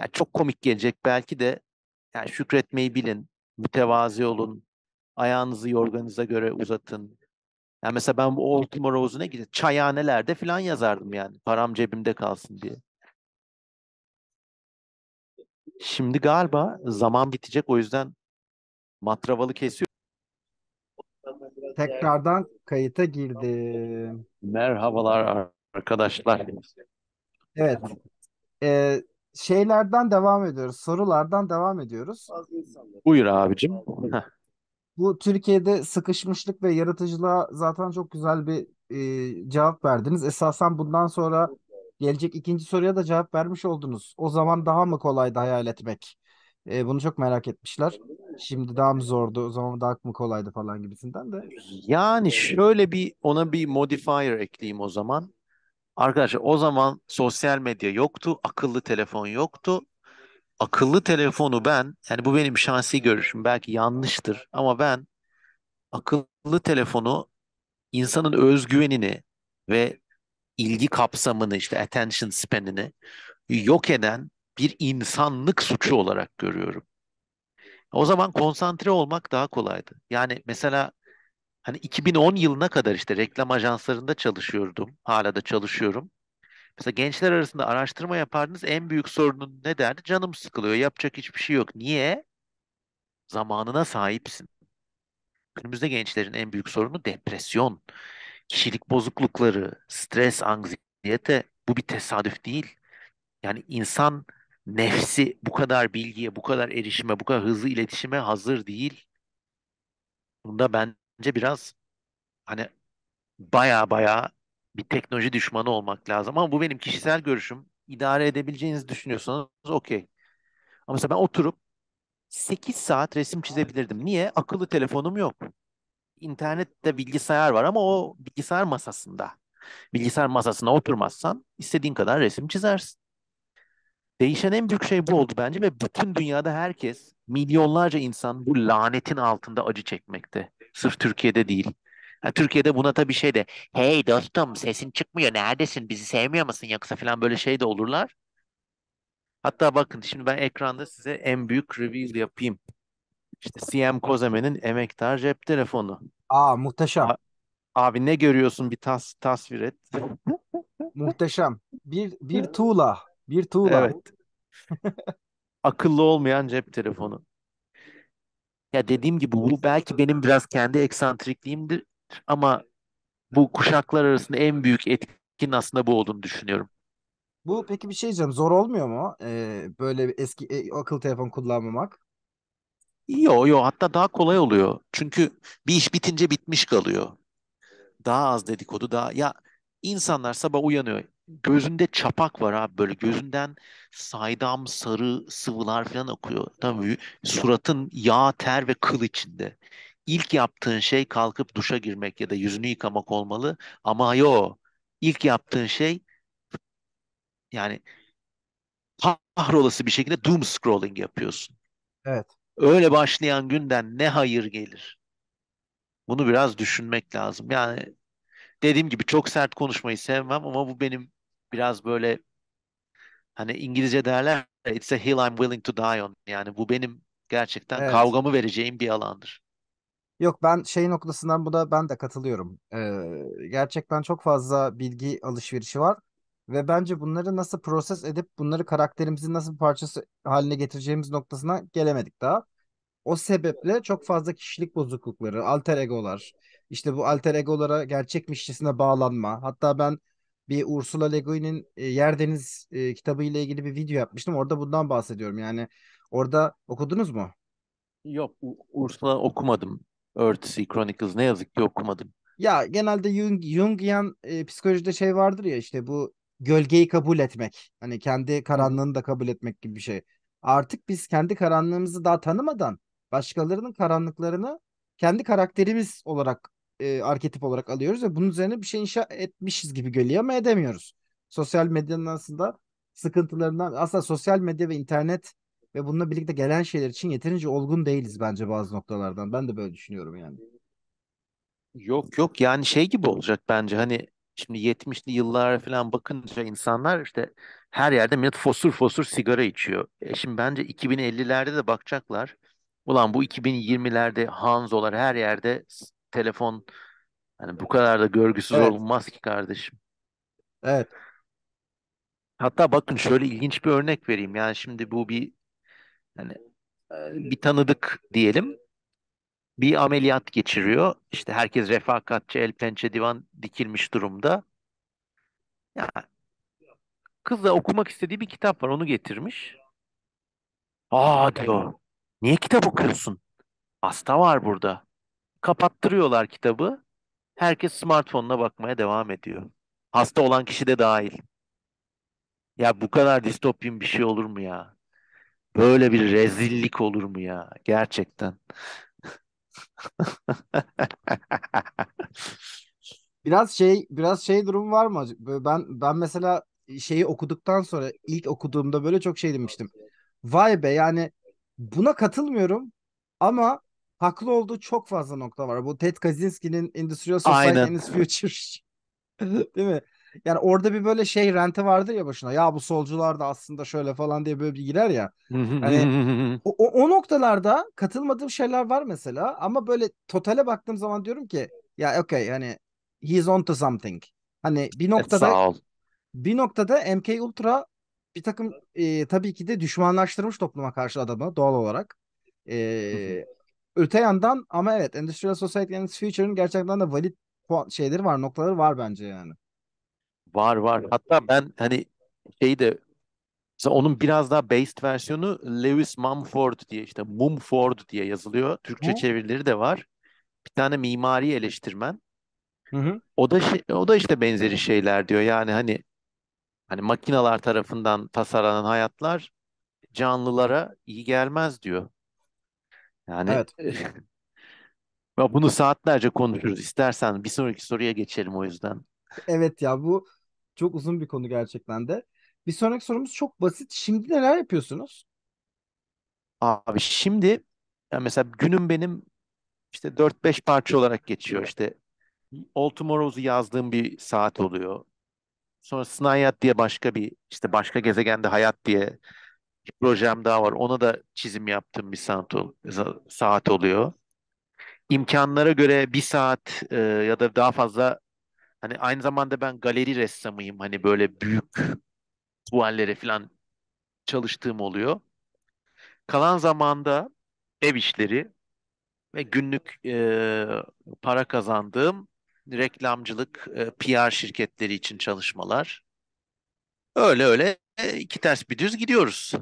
yani çok komik gelecek belki de, yani şükretmeyi bilin, mütevazi olun, ayağınızı yorganınıza göre uzatın. Yani mesela ben bu All Tomorrow's'u ne gidip çayhanelerde falan yazardım yani. Param cebimde kalsın diye. Şimdi galiba zaman bitecek, o yüzden matravalı kesiyor. Tekrardan kayıta girdim. Merhabalar arkadaşlar. Evet. Ee, şeylerden devam ediyoruz. Sorulardan devam ediyoruz. Buyur abicim. Bu Türkiye'de sıkışmışlık ve yaratıcılığa zaten çok güzel bir e, cevap verdiniz. Esasen bundan sonra gelecek ikinci soruya da cevap vermiş oldunuz. O zaman daha mı kolaydı hayal etmek? E, bunu çok merak etmişler. Şimdi daha mı zordu, o zaman daha mı kolaydı falan gibisinden de. Yani şöyle bir, ona bir modifier ekleyeyim o zaman. Arkadaşlar o zaman sosyal medya yoktu, akıllı telefon yoktu. Akıllı telefonu ben, yani bu benim şahsi görüşüm, belki yanlıştır ama ben akıllı telefonu insanın özgüvenini ve ilgi kapsamını, işte attention span'ini yok eden bir insanlık suçu olarak görüyorum. O zaman konsantre olmak daha kolaydı. Yani mesela hani iki bin on yılına kadar işte reklam ajanslarında çalışıyordum. Hala da çalışıyorum. Mesela gençler arasında araştırma yapardınız. En büyük sorunun ne derdi? Canım sıkılıyor. Yapacak hiçbir şey yok. Niye? Zamanına sahipsin. Günümüzde gençlerin en büyük sorunu depresyon, kişilik bozuklukları, stres, anksiyete. Bu bir tesadüf değil. Yani insan nefsi bu kadar bilgiye, bu kadar erişime, bu kadar hızlı iletişime hazır değil. Bunda bence biraz hani baya baya bir teknoloji düşmanı olmak lazım. Ama bu benim kişisel görüşüm. İdare edebileceğinizi düşünüyorsanız okey. Ama mesela ben oturup sekiz saat resim çizebilirdim. Niye? Akıllı telefonum yok. İnternette bilgisayar var ama o bilgisayar masasında. Bilgisayar masasına oturmazsan istediğin kadar resim çizersin. Değişen en büyük şey bu oldu bence ve bütün dünyada herkes, milyonlarca insan bu lanetin altında acı çekmekte. Sırf Türkiye'de değil. Yani Türkiye'de buna tabii şey de, hey dostum sesin çıkmıyor, neredesin, bizi sevmiyor musun yoksa falan, böyle şey de olurlar. Hatta bakın şimdi ben ekranda size en büyük reveal yapayım. İşte C M Kozemen'in Emektar Cep Telefonu. Aa muhteşem. A- abi ne görüyorsun, bir tas tasvir et. Muhteşem. Bir, bir tuğla. Bir tuğla. Evet. Akıllı olmayan cep telefonu. Ya dediğim gibi bu belki benim biraz kendi eksantrikliğimdir ama bu kuşaklar arasında en büyük etkinin aslında bu olduğunu düşünüyorum. Bu peki bir şey diyeceğim. Zor olmuyor mu? Ee, böyle eski e, akıllı telefon kullanmamak? Yok yok. Hatta daha kolay oluyor. Çünkü bir iş bitince bitmiş kalıyor. Daha az dedikodu, daha... Ya insanlar sabah uyanıyor. Gözünde çapak var abi, böyle gözünden saydam sarı sıvılar falan akıyor. Tabii suratın yağ, ter ve kıl içinde. İlk yaptığın şey kalkıp duşa girmek ya da yüzünü yıkamak olmalı. Ama yo, ilk yaptığın şey yani kahrolası bir şekilde doom scrolling yapıyorsun. Evet. Öyle başlayan günden ne hayır gelir? Bunu biraz düşünmek lazım. Yani dediğim gibi çok sert konuşmayı sevmem ama bu benim biraz böyle hani İngilizce derler, it's a hill I'm willing to die on. Yani bu benim gerçekten evet, kavgamı vereceğim bir alandır. Yok ben şey noktasından buna ben de katılıyorum. Ee, gerçekten çok fazla bilgi alışverişi var. Ve bence bunları nasıl proses edip bunları karakterimizin nasıl bir parçası haline getireceğimiz noktasına gelemedik daha. O sebeple çok fazla kişilik bozuklukları, alter egolar, işte bu alter egolara gerçekmişçesine bağlanma. Hatta ben bir Ursula Le Guin'in Yer Deniz kitabı ile ilgili bir video yapmıştım. Orada bundan bahsediyorum. Yani orada okudunuz mu? Yok, Ursula okumadım. Earthsea Chronicles ne yazık ki okumadım. Ya genelde Jung, Jungian e, psikolojide şey vardır ya, işte bu gölgeyi kabul etmek. Hani kendi karanlığını da kabul etmek gibi bir şey. Artık biz kendi karanlığımızı daha tanımadan Başkalarının karanlıklarını kendi karakterimiz olarak, e, arketip olarak alıyoruz ve bunun üzerine bir şey inşa etmişiz gibi geliyor ama edemiyoruz. Sosyal medyanın aslında sıkıntılarından, aslında sosyal medya ve internet ve bununla birlikte gelen şeyler için yeterince olgun değiliz bence bazı noktalardan. Ben de böyle düşünüyorum yani. Yok yok yani şey gibi olacak bence, hani şimdi yetmişli yıllara falan bakınca insanlar işte her yerde millet fosur fosur sigara içiyor. E şimdi bence iki bin ellilerde de bakacaklar. Ulan bu iki bin yirmilerde Hanzolar her yerde, telefon, yani bu kadar da görgüsüz evet. olmaz ki kardeşim. Evet. Hatta bakın şöyle ilginç bir örnek vereyim. Yani şimdi bu bir hani bir tanıdık diyelim. Bir ameliyat geçiriyor. İşte herkes refakatçi, el pençe divan dikilmiş durumda. Ya, kız da okumak istediği bir kitap var. Onu getirmiş. Aa diyor. Niye kitap okuyorsun? Hasta var burada. Kapattırıyorlar kitabı. Herkes smartphone'una bakmaya devam ediyor. Hasta olan kişi de dahil. Ya bu kadar distopyum bir şey olur mu ya? Böyle bir rezillik olur mu ya? Gerçekten. Biraz şey, biraz şey durum var mı? Ben ben mesela şeyi okuduktan sonra, ilk okuduğumda böyle çok şey demiştim. Vay be, yani buna katılmıyorum ama haklı olduğu çok fazla nokta var. Bu Ted Kaczynski'nin Industrial Society Aynen. and its Future. Değil mi? Yani orada bir böyle şey rente vardır ya başına. Ya bu solcular da aslında şöyle falan diye böyle bir girer ya. Hani o, o, o noktalarda katılmadığım şeyler var mesela. Ama böyle totale baktığım zaman diyorum ki ya okay, hani he's on to something. Hani bir noktada bir noktada M K Ultra bir takım e, tabii ki de düşmanlaştırmış topluma karşı adamı doğal olarak. E, öte yandan ama evet, Industrial Society and its Future'ın gerçekten de valid şeyleri var, noktaları var bence yani. Var var. Hatta ben hani şey de onun biraz daha based versiyonu Lewis Mumford diye, işte Mumford diye yazılıyor. Türkçe Hı. çevirileri de var. Bir tane mimari eleştirmen. Hı hı. O da şey, o da işte benzeri şeyler diyor. Yani hani hani makineler tarafından tasarlanan hayatlar canlılara iyi gelmez diyor. Yani evet. Bunu saatlerce konuşuruz. İstersen bir sonraki soruya geçelim o yüzden. Evet ya, bu çok uzun bir konu gerçekten de. Bir sonraki sorumuz çok basit. Şimdi neler yapıyorsunuz? Abi şimdi yani mesela günüm benim işte dört beş parça olarak geçiyor. İşte All Tomorrow's'u yazdığım bir saat oluyor. Sonra Snayat diye başka bir işte başka gezegende hayat diye bir projem daha var. Ona da çizim yaptığım bir saat, saat oluyor. İmkanlara göre bir saat e, ya da daha fazla. Hani aynı zamanda ben galeri ressamıyım. Hani böyle büyük tuvallere falan çalıştığım oluyor. Kalan zamanda ev işleri ve günlük e, para kazandığım reklamcılık, e, P R şirketleri için çalışmalar. Öyle öyle e, iki ters bir düz gidiyoruz.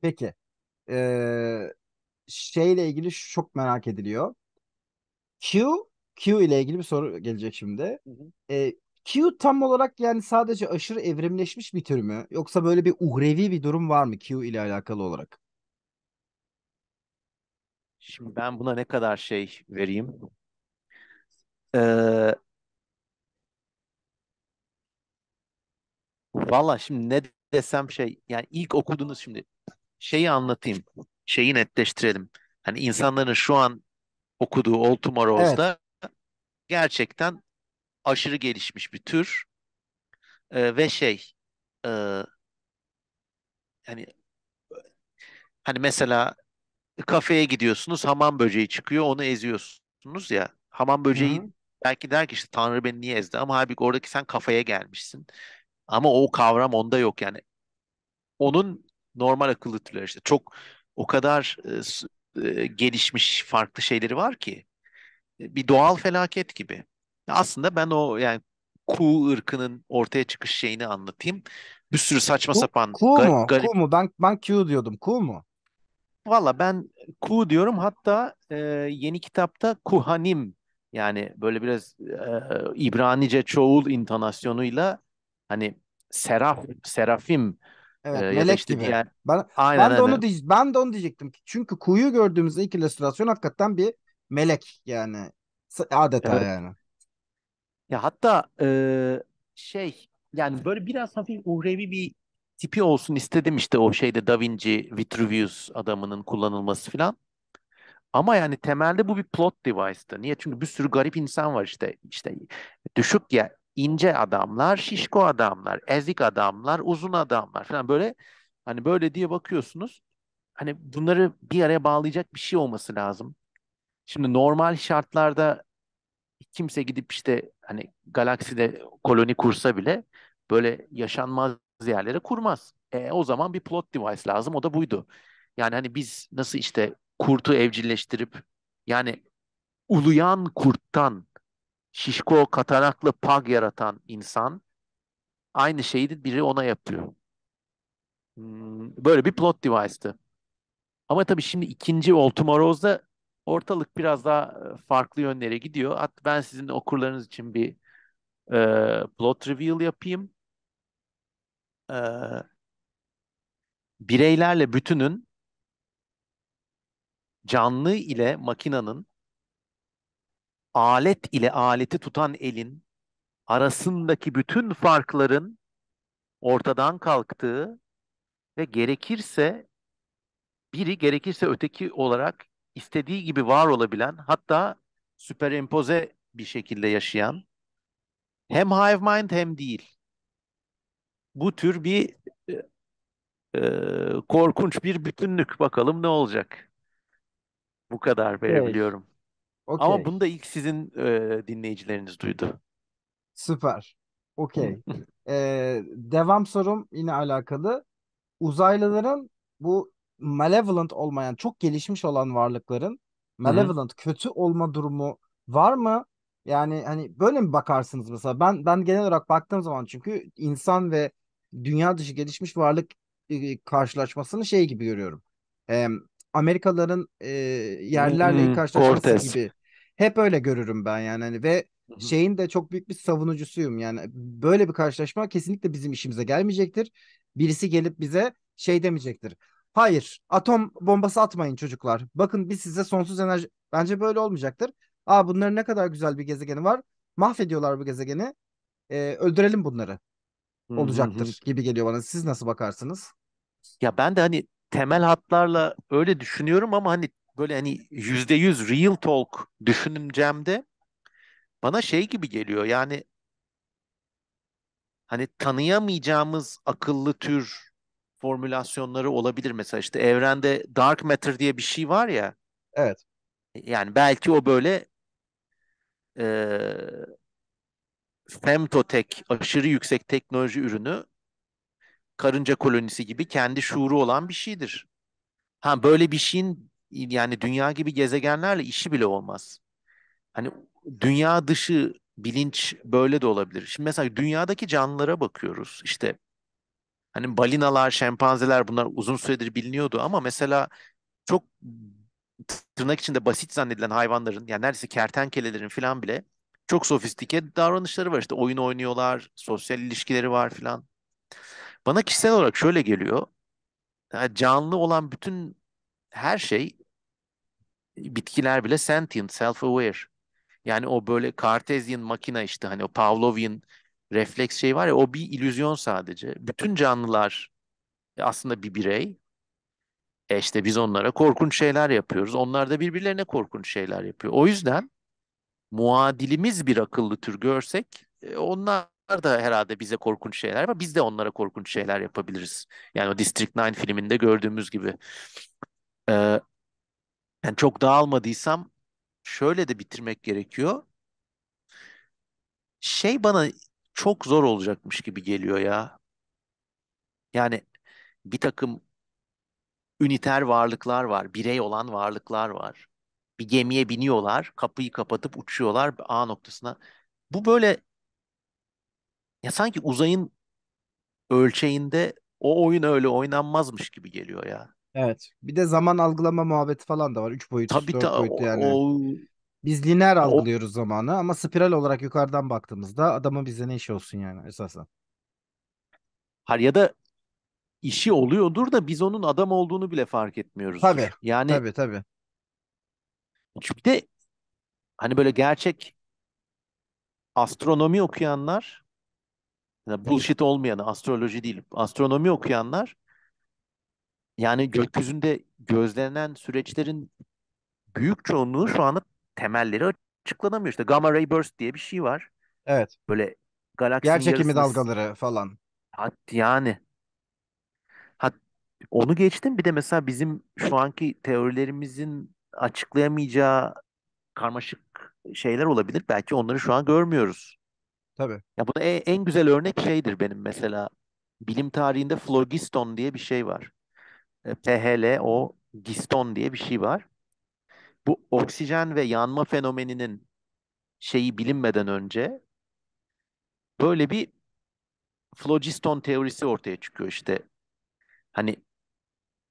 Peki. Ee, şeyle ilgili çok merak ediliyor. Q... Q ile ilgili bir soru gelecek şimdi. Hı hı. E, Q tam olarak yani sadece aşırı evrimleşmiş bir tür mü? Yoksa böyle bir uhrevi bir durum var mı Q ile alakalı olarak? Şimdi ben buna ne kadar şey vereyim? Ee, Valla şimdi ne desem şey, yani ilk okuduğunuz şimdi şeyi anlatayım. Şeyi netleştirelim. Hani insanların şu an okuduğu Old Tomorrow's'da evet. gerçekten aşırı gelişmiş bir tür ee, ve şey e, yani hani mesela kafeye gidiyorsunuz, hamam böceği çıkıyor, onu eziyorsunuz ya, hamam böceği Hı-hı. belki der ki işte Tanrı beni niye ezdi, ama halbuki oradaki sen kafaya gelmişsin, ama o kavram onda yok yani. Onun normal akıllı türleri işte çok o kadar e, gelişmiş farklı şeyleri var ki bir doğal felaket gibi. Aslında ben o yani Ku ırkının ortaya çıkış şeyini anlatayım. Bir sürü saçma Ku, sapan Ku gar- mu? Garip... Ku mu? Ben, ben Q diyordum. Ku mu? Valla ben Ku diyorum. Hatta e, yeni kitapta Kuhanim, yani böyle biraz e, İbranice çoğul intonasyonuyla hani seraf, serafim Evet, ee, melek işte gibi. Diğer... Ben, aynen, ben de aynen. onu diye, ben de onu diyecektim. Çünkü kuyu gördüğümüz ilk illüstrasyon hakikaten bir melek yani adeta evet. yani. Ya hatta e, şey yani böyle biraz hafif uhrevi bir tipi olsun istedim işte o şeyde Da Vinci Vitruvius adamının kullanılması falan. Ama yani temelde bu bir plot device'tı. Niye? Çünkü bir sürü garip insan var işte. İşte düşük ya ince adamlar, şişko adamlar, ezik adamlar, uzun adamlar falan böyle hani böyle diye bakıyorsunuz. Hani bunları bir araya bağlayacak bir şey olması lazım. Şimdi normal şartlarda kimse gidip işte hani galakside koloni kursa bile böyle yaşanmaz yerlere kurmaz. E, o zaman bir plot device lazım. O da buydu. Yani hani biz nasıl işte kurtu evcilleştirip yani uluyan kurttan şişko kataraklı pug yaratan insan aynı şeyi biri ona yapıyor. Böyle bir plot device'tı. Ama tabii şimdi ikinci All Tomorrow's'da ortalık biraz daha farklı yönlere gidiyor. Hatta ben sizin okurlarınız için bir e, plot reveal yapayım. E, bireylerle bütünün canlı ile makinanın alet ile aleti tutan elin arasındaki bütün farkların ortadan kalktığı ve gerekirse biri gerekirse öteki olarak istediği gibi var olabilen hatta süperempoze bir şekilde yaşayan hem hive mind hem değil. Bu tür bir e, korkunç bir bütünlük. Bakalım ne olacak? Bu kadar verebiliyorum. Evet. Okay. Ama bunu da ilk sizin e, dinleyicileriniz duydu. Süper. Okey. ee, devam sorum yine alakalı. Uzaylıların bu malevolent olmayan, çok gelişmiş olan varlıkların malevolent, Hı-hı. kötü olma durumu var mı? Yani hani böyle mi bakarsınız mesela? Ben ben genel olarak baktığım zaman çünkü insan ve dünya dışı gelişmiş varlık e, karşılaşmasını şey gibi görüyorum. E, Amerikalıların e, yerlerle hmm, karşılaşması Cortez. Gibi. Hep öyle görürüm ben yani. Hani ve hmm. şeyin de çok büyük bir savunucusuyum. Yani böyle bir karşılaşma kesinlikle bizim işimize gelmeyecektir. Birisi gelip bize şey demeyecektir. Hayır, atom bombası atmayın çocuklar. Bakın biz size sonsuz enerji... Bence böyle olmayacaktır. Aa bunların ne kadar güzel bir gezegeni var. Mahvediyorlar bu gezegeni. Ee, öldürelim bunları. Hmm, olacaktır hmm. gibi geliyor bana. Siz nasıl bakarsınız? Ya ben de hani temel hatlarla öyle düşünüyorum ama hani böyle hani yüzde yüz real talk düşüncemde bana şey gibi geliyor yani hani tanıyamayacağımız akıllı tür formülasyonları olabilir mesela işte evrende dark matter diye bir şey var ya evet yani belki o böyle e, femtotek aşırı yüksek teknoloji ürünü karınca kolonisi gibi kendi şuuru olan bir şeydir. Ha böyle bir şeyin yani dünya gibi gezegenlerle işi bile olmaz. Hani dünya dışı bilinç böyle de olabilir. Şimdi mesela dünyadaki canlılara bakıyoruz. İşte hani balinalar, şempanzeler bunlar uzun süredir biliniyordu ama mesela çok tırnak içinde basit zannedilen hayvanların yani neredeyse kertenkelelerin falan bile çok sofistike davranışları var. İşte oyun oynuyorlar, sosyal ilişkileri var falan. Bana kişisel olarak şöyle geliyor. Yani canlı olan bütün her şey, bitkiler bile sentient, self-aware. Yani o böyle Cartesian makina işte hani o Pavlovian refleks şey var ya o bir illüzyon sadece. Bütün canlılar aslında bir birey. E işte biz onlara korkunç şeyler yapıyoruz. Onlar da birbirlerine korkunç şeyler yapıyor. O yüzden muadilimiz bir akıllı tür görsek onlar da herhalde bize korkunç şeyler ama biz de onlara korkunç şeyler yapabiliriz. Yani o District dokuz filminde gördüğümüz gibi. Ee, yani çok dağılmadıysam şöyle de bitirmek gerekiyor. Şey bana çok zor olacakmış gibi geliyor ya. Yani bir takım üniter varlıklar var, birey olan varlıklar var. Bir gemiye biniyorlar, kapıyı kapatıp uçuyorlar A noktasına. Bu böyle ya sanki uzayın ölçeğinde o oyun öyle oynanmazmış gibi geliyor ya. Evet. Bir de zaman algılama muhabbeti falan da var. Üç boyut, tabii dört ta, boyut yani. O, biz lineer algılıyoruz o, zamanı ama spiral olarak yukarıdan baktığımızda adamın bize ne işi olsun yani esasen. Hayır ya da işi oluyordur da biz onun adam olduğunu bile fark etmiyoruz. Tabii. Yani tabii tabii. Çünkü de hani böyle gerçek astronomi okuyanlar, yani bullshit olmayanı, astroloji değil, astronomi okuyanlar yani gökyüzünde gözlenen süreçlerin büyük çoğunluğu şu anda temelleri açıklanamıyor. İşte gamma ray burst diye bir şey var. Evet. Böyle galaksinin yerçekimi yarısını... dalgaları falan. Hatta yani. Hat... Onu geçtim. Bir de mesela bizim şu anki teorilerimizin açıklayamayacağı karmaşık şeyler olabilir. Belki onları şu an görmüyoruz. Tabii. Ya buna en güzel örnek şeydir benim mesela. Bilim tarihinde flogiston diye bir şey var. P H L o giston diye bir şey var. Bu oksijen ve yanma fenomeninin şeyi bilinmeden önce böyle bir flogiston teorisi ortaya çıkıyor işte. Hani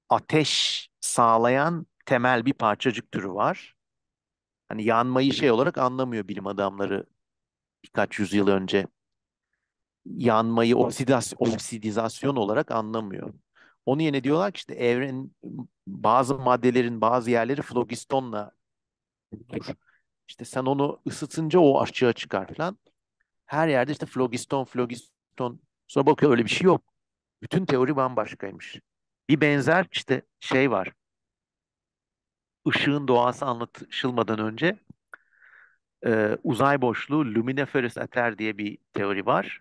ateş sağlayan temel bir parçacık türü var. Hani yanmayı şey olarak anlamıyor bilim adamları birkaç yüzyıl önce. Yanmayı oksidas- oksidizasyon olarak anlamıyor. Onu yine diyorlar ki işte evren bazı maddelerin bazı yerleri flogistonla işte sen onu ısıtınca o açığa çıkar falan. Her yerde işte flogiston, flogiston. Sonra bakıyor öyle bir şey yok. Bütün teori bambaşkaymış. Bir benzer işte şey var. Işığın doğası anlatılmadan önce e, uzay boşluğu luminiferous ether diye bir teori var.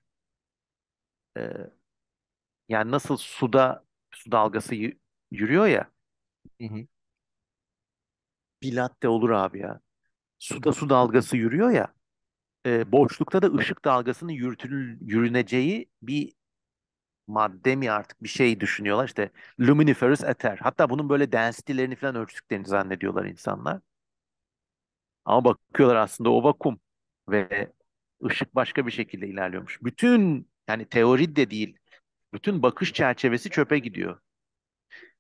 E, yani nasıl suda su dalgası y- yürüyor ya. Hı hı. Bir latte olur abi ya. Suda su dalgası yürüyor ya. E, boşlukta da ışık dalgasının yürütül- yürüneceği bir madde mi artık bir şey düşünüyorlar. İşte luminiferous ether. Hatta bunun böyle density'lerini falan ölçtüklerini zannediyorlar insanlar. Ama bakıyorlar aslında o vakum ve ışık başka bir şekilde ilerliyormuş. Bütün yani teori de değil. Bütün bakış çerçevesi çöpe gidiyor.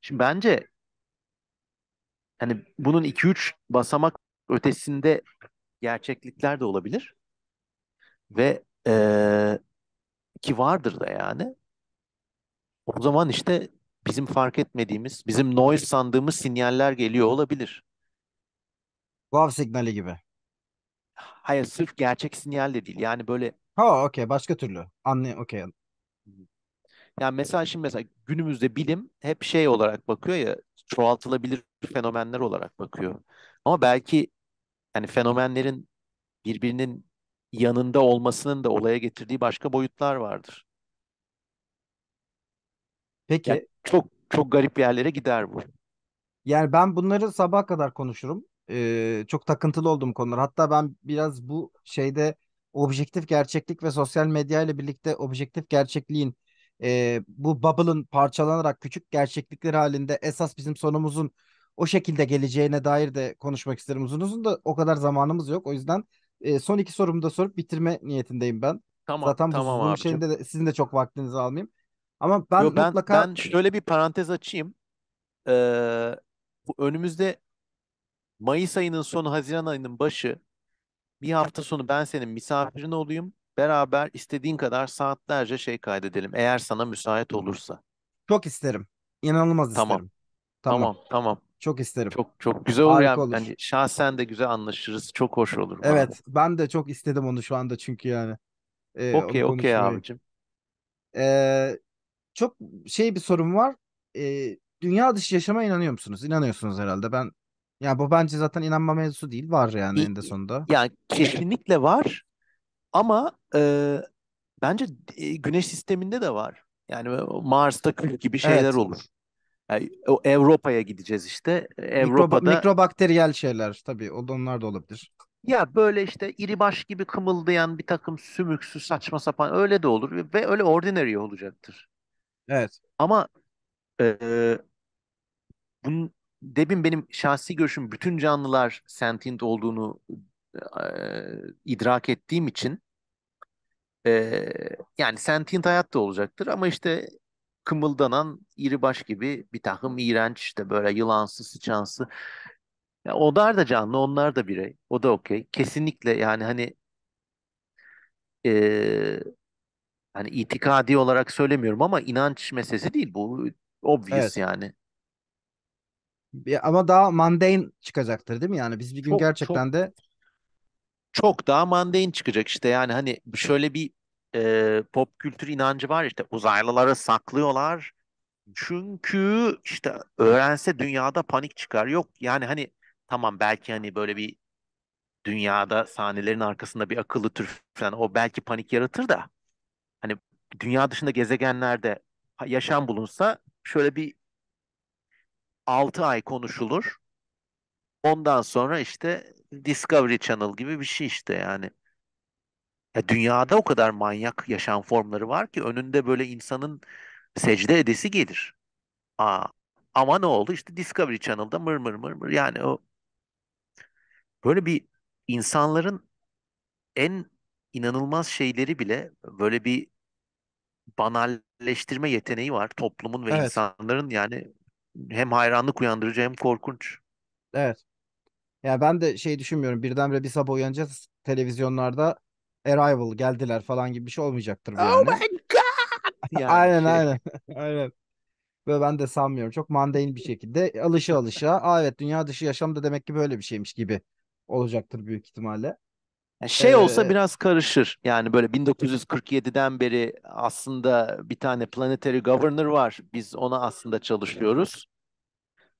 Şimdi bence hani bunun iki üç basamak ötesinde gerçeklikler de olabilir. Ve ee, ki vardır da yani. O zaman işte bizim fark etmediğimiz, bizim noise sandığımız sinyaller geliyor olabilir. Wow signali gibi. Hayır, sırf gerçek sinyal de değil. Yani böyle... Ha, okey. Başka türlü. Anlayayım, okey. Yani mesela şimdi mesela günümüzde bilim hep şey olarak bakıyor ya, çoğaltılabilir fenomenler olarak bakıyor. Ama belki yani fenomenlerin birbirinin yanında olmasının da olaya getirdiği başka boyutlar vardır. Peki. Yani çok çok garip yerlere gider bu. Yani ben bunları sabaha kadar konuşurum. Ee, çok takıntılı olduğum konular. Hatta ben biraz bu şeyde objektif gerçeklik ve sosyal medya ile birlikte objektif gerçekliğin e, bu bubble'ın parçalanarak küçük gerçeklikler halinde esas bizim sonumuzun o şekilde geleceğine dair de konuşmak isterim. Uzun uzun da o kadar zamanımız yok. O yüzden e, son iki sorumu da sorup bitirme niyetindeyim ben. Tamam, zaten bu tamam abicim. Şeyinde de, sizin de çok vaktinizi almayayım. Ama ben, Yo, ben mutlaka... Ben şöyle bir parantez açayım. Ee, bu önümüzde Mayıs ayının sonu, Haziran ayının başı bir hafta sonu ben senin misafirin olayım. Beraber istediğin kadar saatlerce şey kaydedelim. Eğer sana müsait olursa. Çok isterim. İnanılmaz isterim. Tamam. Tamam. Tamam. tamam. Çok isterim. Çok çok güzel olur. Harika olur. Yani şahsen de güzel anlaşırız. Çok hoş olur. Evet. Abi. Ben de çok istedim onu şu anda çünkü yani. Ee, okey okey abicim. Eee... Çok şey bir sorum var. E, dünya dışı yaşama inanıyor musunuz? İnanıyorsunuz herhalde. Ben yani bu bence zaten inanma mevzusu değil. Var yani en de sonunda. Yani kesinlikle var. Ama e, bence Güneş sisteminde de var. Yani Mars'ta kül gibi şeyler evet. olur. Yani, o Avrupa'ya gideceğiz işte. Avrupa'da mikrobakteriyel şeyler tabii. Onlar da olabilir. Ya böyle işte iribaş gibi kımıldayan bir takım sümüksü saçma sapan öyle de olur ve öyle ordinary olacaktır. Evet. Ama e, bunun debin benim şahsi görüşüm bütün canlılar sentient olduğunu e, idrak ettiğim için e, yani sentient hayat da olacaktır ama işte kımıldanan iribaş gibi bir takım iğrenç işte böyle yılansı sıçansı yani onlar da canlı onlar da birey o da okey kesinlikle yani hani e, hani itikadi olarak söylemiyorum ama inanç meselesi değil bu. Obvious evet. Yani. Ama daha mundane çıkacaktır değil mi? Yani biz bir gün çok, gerçekten çok, de çok daha mundane çıkacak işte yani hani şöyle bir e, pop kültür inancı var işte uzaylıları saklıyorlar çünkü işte öğrense dünyada panik çıkar yok yani hani tamam belki hani böyle bir dünyada sahnelerin arkasında bir akıllı tür falan o belki panik yaratır da hani dünya dışında gezegenlerde yaşam bulunsa şöyle bir altı ay konuşulur. Ondan sonra işte Discovery Channel gibi bir şey işte yani. Ya dünyada o kadar manyak yaşam formları var ki önünde böyle insanın secde edesi gelir. Aa, ama ne oldu? İşte Discovery Channel'da mır mır mır mır. Yani o böyle bir insanların en inanılmaz şeyleri bile böyle bir banalleştirme yeteneği var. Toplumun ve evet. insanların yani hem hayranlık uyandırıcı hem korkunç. Evet. Ya yani ben de şey düşünmüyorum. Birdenbire bir sabah uyanacağız televizyonlarda Arrival geldiler falan gibi bir şey olmayacaktır bu yani. Oh my god! Yani aynen şey... aynen. Aynen. Böyle ben de sanmıyorum. Çok mundane bir şekilde alışa alışa. Aa evet dünya dışı yaşam da demek ki böyle bir şeymiş gibi olacaktır büyük ihtimalle. Yani şey ee... olsa biraz karışır. Yani böyle bin dokuz yüz kırk yediden beri aslında bir tane planetary governor var. Biz ona aslında çalışıyoruz.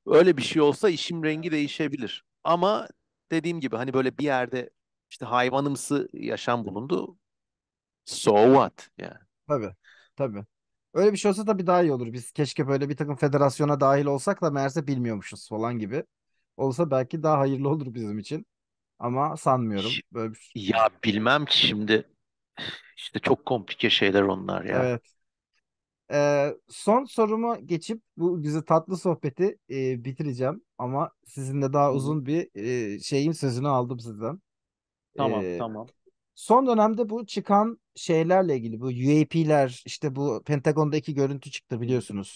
Öyle bir şey olsa işin rengi değişebilir. Ama dediğim gibi hani böyle bir yerde işte hayvanımsı yaşam bulundu. So what? Yani. Tabii. Tabii. Öyle bir şey olsa tabii daha iyi olur. Biz keşke böyle bir takım federasyona dahil olsak da meğerse bilmiyormuşuz falan gibi. Olsa belki daha hayırlı olur bizim için. Ama sanmıyorum. Böyle bir... Ya bilmem ki şimdi. İşte çok komplike şeyler onlar ya. Evet. Ee, son soruma geçip bu güzel tatlı sohbeti e, bitireceğim. Ama sizinle daha uzun bir e, şeyin sözünü aldım sizden. Tamam ee, tamam. Son dönemde bu çıkan şeylerle ilgili bu U A P'ler işte bu Pentagon'daki görüntü çıktı biliyorsunuz.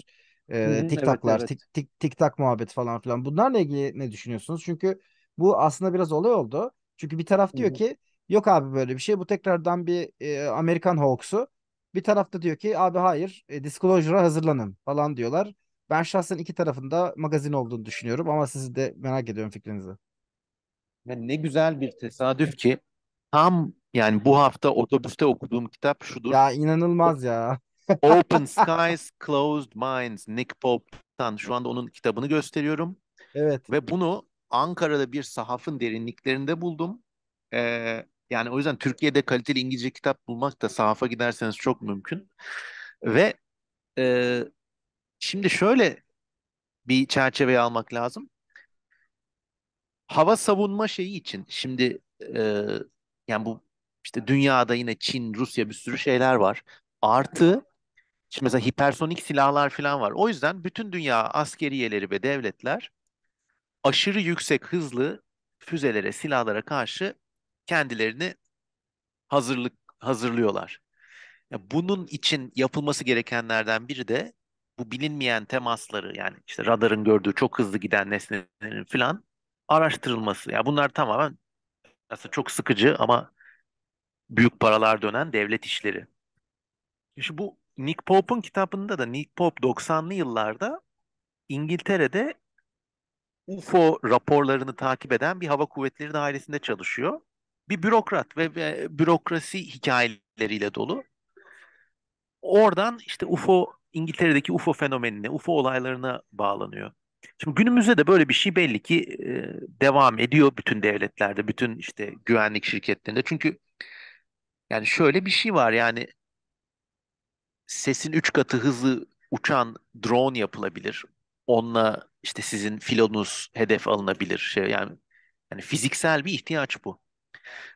Ee, Tik Tak'lar, evet, evet. Tik, tik, tik Tak muhabbet falan filan. Bunlarla ilgili ne düşünüyorsunuz? Çünkü bu aslında biraz olay oldu. Çünkü bir taraf diyor ki yok abi böyle bir şey. Bu tekrardan bir e, Amerikan hoax'u. Bir tarafta diyor ki abi hayır e, disclosure'a hazırlanın falan diyorlar. Ben şahsen iki tarafında magazin olduğunu düşünüyorum ama sizi de merak ediyorum fikrinizi. Yani ne güzel bir tesadüf ki tam yani bu hafta otobüste okuduğum kitap şudur. Ya inanılmaz ya. Open Skies, Closed Minds, Nick Pope'tan şu anda onun kitabını gösteriyorum. Evet. Ve bunu Ankara'da bir sahafın derinliklerinde buldum. Ee, yani o yüzden Türkiye'de kaliteli İngilizce kitap bulmak da sahafa giderseniz çok mümkün. Ve e, şimdi şöyle bir çerçeveye almak lazım. Hava savunma şeyi için şimdi e, yani bu işte dünyada yine Çin, Rusya bir sürü şeyler var. Artı şimdi mesela hipersonik silahlar falan var. O yüzden bütün dünya askeriyeleri ve devletler aşırı yüksek hızlı füzelere, silahlara karşı kendilerini hazırlık hazırlıyorlar. Ya bunun için yapılması gerekenlerden biri de bu bilinmeyen temasları yani işte radarın gördüğü çok hızlı giden nesnelerin falan araştırılması. Ya bunlar tamamen aslında çok sıkıcı ama büyük paralar dönen devlet işleri. Şimdi bu Nick Pope'un kitabında da Nick Pope doksanlı yıllarda İngiltere'de U F O raporlarını takip eden bir hava kuvvetleri dairesinde çalışıyor. Bir bürokrat ve, ve bürokrasi hikayeleriyle dolu. Oradan işte U F O, İngiltere'deki U F O fenomenine, U F O olaylarına bağlanıyor. Şimdi günümüzde de böyle bir şey belli ki e, devam ediyor bütün devletlerde, bütün işte güvenlik şirketlerinde. Çünkü yani şöyle bir şey var yani sesin üç katı hızlı uçan drone yapılabilir. Onunla işte sizin filonuz hedef alınabilir şey yani yani fiziksel bir ihtiyaç bu.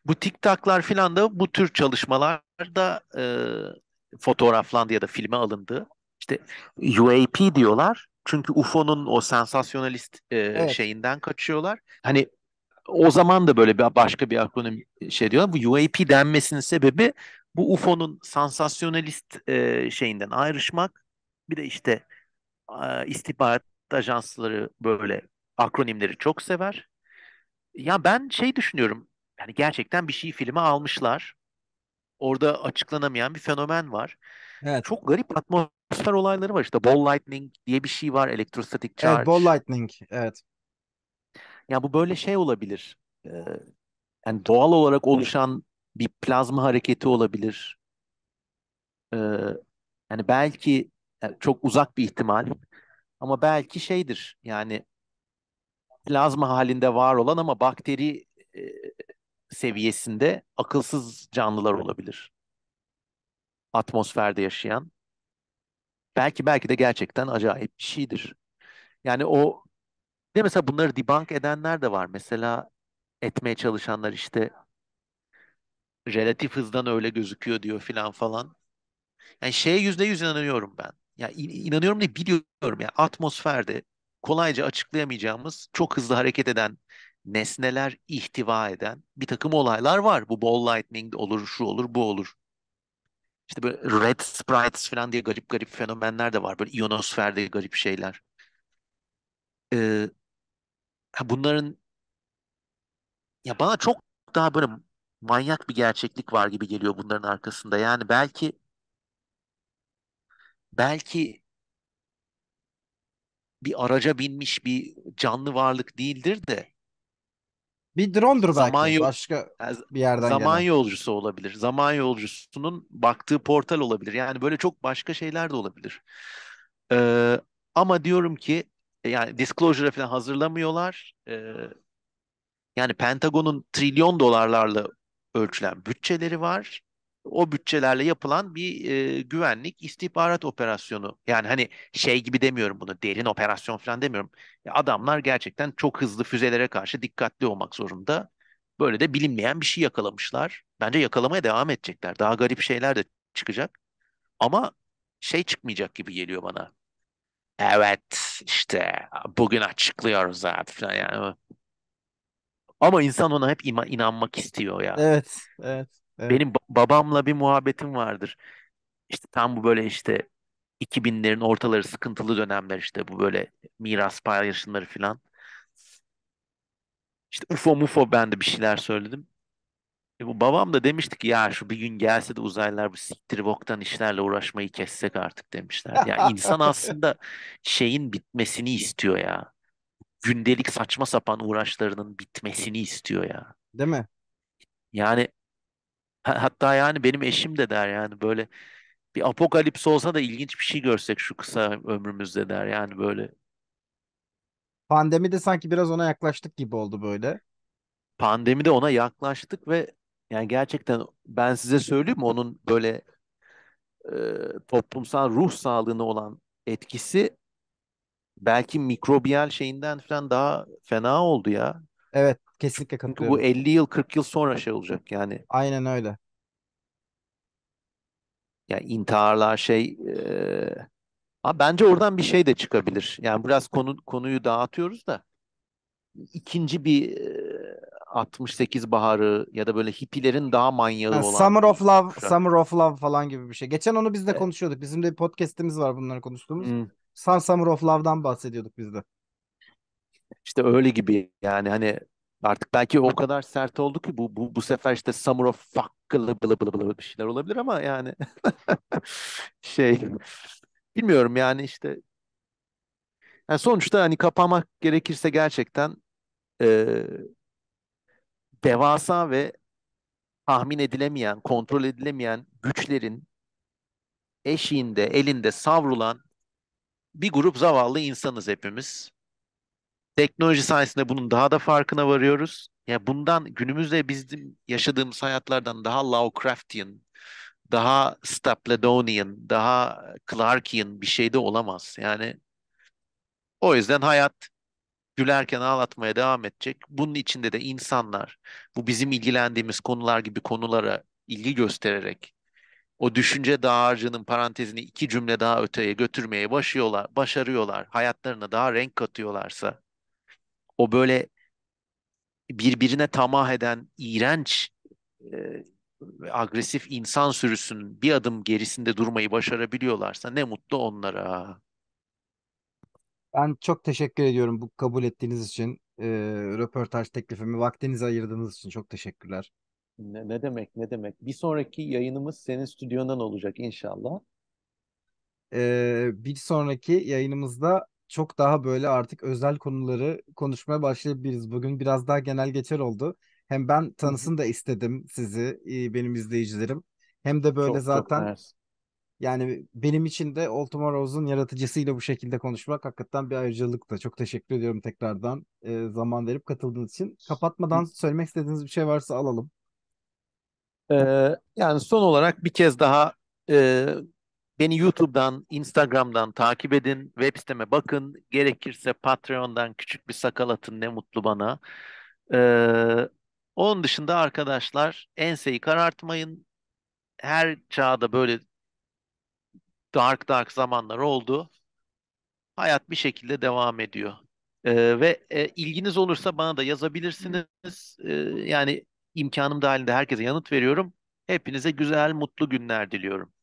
Bu Tik Tak'lar filan da bu tür çalışmalarda e, fotoğraflandı ya da filme alındı. İşte U A P diyorlar çünkü U F O'nun o sensasyonalist e, evet. şeyinden kaçıyorlar. Hani o zaman da böyle bir başka bir akronim şey diyorlar. Bu U A P denmesinin sebebi bu U F O'nun sensasyonalist e, şeyinden ayrışmak. Bir de işte e, istihbarat ajansları böyle akronimleri çok sever. Ya ben şey düşünüyorum. Yani gerçekten bir şeyi filme almışlar. orada açıklanamayan bir fenomen var. Evet. Çok garip atmosfer olayları var. İşte ball lightning diye bir şey var. Electrostatic charge. Evet, ball lightning. Evet. Ya bu böyle şey olabilir. Ee, yani doğal olarak oluşan bir plazma hareketi olabilir. Ee, yani belki yani çok uzak bir ihtimal ama belki şeydir. Yani plazma halinde var olan ama bakteri e, seviyesinde akılsız canlılar olabilir. Atmosferde yaşayan. Belki belki de gerçekten acayip bir şeydir. Yani o de mesela bunları debunk edenler de var. Mesela etmeye çalışanlar işte relatif hızdan öyle gözüküyor diyor filan falan. Yani şeye yüzde yüz inanıyorum ben. Yani inanıyorum değil, biliyorum. Yani atmosferde kolayca açıklayamayacağımız, çok hızlı hareket eden nesneler ihtiva eden bir takım olaylar var. Bu ball lightning olur, şu olur, bu olur. İşte böyle red sprites falan diye garip garip fenomenler de var. Böyle iyonosferde garip şeyler. Ee, bunların ya bana çok daha böyle manyak bir gerçeklik var gibi geliyor bunların arkasında. Yani belki belki bir araca binmiş bir canlı varlık değildir de bir drone'dur belki. Zaman yol- Başka bir yerden zaman gelen. Yolcusu olabilir. Zaman yolcusunun baktığı portal olabilir. Yani böyle çok başka şeyler de olabilir. Ee, ama diyorum ki yani disclosure'a falan hazırlamıyorlar. Ee, yani Pentagon'un trilyon dolarlarla ölçülen bütçeleri var. O bütçelerle yapılan bir e, güvenlik istihbarat operasyonu. Yani hani şey gibi demiyorum bunu, derin operasyon falan demiyorum. Ya adamlar gerçekten çok hızlı füzelere karşı dikkatli olmak zorunda. Böyle de bilinmeyen bir şey yakalamışlar. Bence yakalamaya devam edecekler. Daha garip şeyler de çıkacak. Ama şey çıkmayacak gibi geliyor bana. Evet işte bugün açıklıyoruz artık falan yani. Ama insan ona hep ima- inanmak istiyor ya. Evet, evet. Evet. Benim babamla bir muhabbetim vardır. İşte tam bu böyle işte iki binlerin ortaları sıkıntılı dönemler, işte bu böyle miras paylaşımları filan. İşte UFO mufo ben de bir şeyler söyledim. E bu babam da demişti ki ya şu bir gün gelse de uzaylılar bu siktir boktan işlerle uğraşmayı kessek artık demişler. Ya insan aslında şeyin bitmesini istiyor ya. Gündelik saçma sapan uğraşlarının bitmesini istiyor ya. Değil mi? Yani hatta yani benim eşim de der yani böyle bir apokalips olsa da ilginç bir şey görsek şu kısa ömrümüzde der yani böyle. Pandemi de sanki biraz ona yaklaştık gibi oldu böyle. Pandemi de ona yaklaştık ve yani gerçekten ben size söyleyeyim mi, onun böyle e, toplumsal ruh sağlığına olan etkisi belki mikrobiyal şeyinden falan daha fena oldu ya. Evet. Kesinlikle katılıyorum. Bu elli yıl kırk yıl sonra şey olacak yani. Aynen öyle. Yani intiharlar şey e... ha, bence oradan bir şey de çıkabilir. Yani biraz konu konuyu dağıtıyoruz da ikinci bir e... altmış sekiz baharı ya da böyle hippilerin daha manyağı yani olan. Summer of Love, kuşak. Summer of Love falan gibi bir şey. Geçen onu biz de evet. konuşuyorduk. Bizim de bir podcast'imiz var bunları konuştuğumuz. Hmm. Sun Summer of Love'dan bahsediyorduk biz de. İşte öyle gibi yani hani artık belki o kadar sert oldu ki bu bu bu sefer işte Summer of Fuck bılı bılı bılı bılı bir şeyler olabilir ama yani şey bilmiyorum yani işte yani sonuçta hani kapamak gerekirse gerçekten e, devasa ve tahmin edilemeyen, kontrol edilemeyen güçlerin eşiğinde, elinde savrulan bir grup zavallı insanız hepimiz. Teknoloji sayesinde bunun daha da farkına varıyoruz. Ya bundan günümüzde bizim yaşadığımız hayatlardan daha Lovecraftian, daha Stapledonian, daha Clarkian bir şey de olamaz. Yani o yüzden hayat gülerken ağlatmaya devam edecek. Bunun içinde de insanlar bu bizim ilgilendiğimiz konular gibi konulara ilgi göstererek o düşünce dağarcığının parantezini iki cümle daha öteye götürmeye başlıyorlar, başarıyorlar. Hayatlarına daha renk katıyorlarsa o böyle birbirine tamah eden iğrenç e, agresif insan sürüsünün bir adım gerisinde durmayı başarabiliyorlarsa ne mutlu onlara. Ben çok teşekkür ediyorum bu kabul ettiğiniz için. E, röportaj teklifimi vaktinizi ayırdığınız için çok teşekkürler. Ne, ne demek ne demek. Bir sonraki yayınımız senin stüdyondan olacak inşallah. Ee, bir sonraki yayınımızda çok daha böyle artık özel konuları konuşmaya başlayabiliriz. Bugün biraz daha genel geçer oldu. Hem ben tanısın da istedim sizi, benim izleyicilerim. Hem de böyle çok, zaten çok yani benim için de All Tomorrow's'un yaratıcısıyla bu şekilde konuşmak hakikaten bir ayrıcalık da. Çok teşekkür ediyorum tekrardan e, zaman verip katıldığınız için. Kapatmadan söylemek istediğiniz bir şey varsa alalım. Ee, yani son olarak bir kez daha e, beni YouTube'dan, Instagram'dan takip edin. Web siteme bakın. Gerekirse Patreon'dan küçük bir sakal atın, ne mutlu bana. Ee, onun dışında arkadaşlar enseyi karartmayın. Her çağda böyle dark dark zamanlar oldu. Hayat bir şekilde devam ediyor. Ee, ve e, ilginiz olursa bana da yazabilirsiniz. Ee, yani imkanım dahilinde herkese yanıt veriyorum. Hepinize güzel, mutlu günler diliyorum.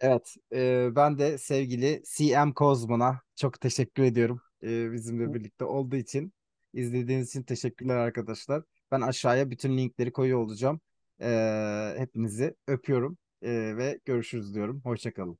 Evet, e, ben de sevgili C M Kozman'a çok teşekkür ediyorum. E, bizimle birlikte olduğu için. İzlediğiniz için teşekkürler arkadaşlar. Ben aşağıya bütün linkleri koyuyor olacağım. E, hepinizi öpüyorum. Ee, ve görüşürüz diyorum. Hoşça kalın.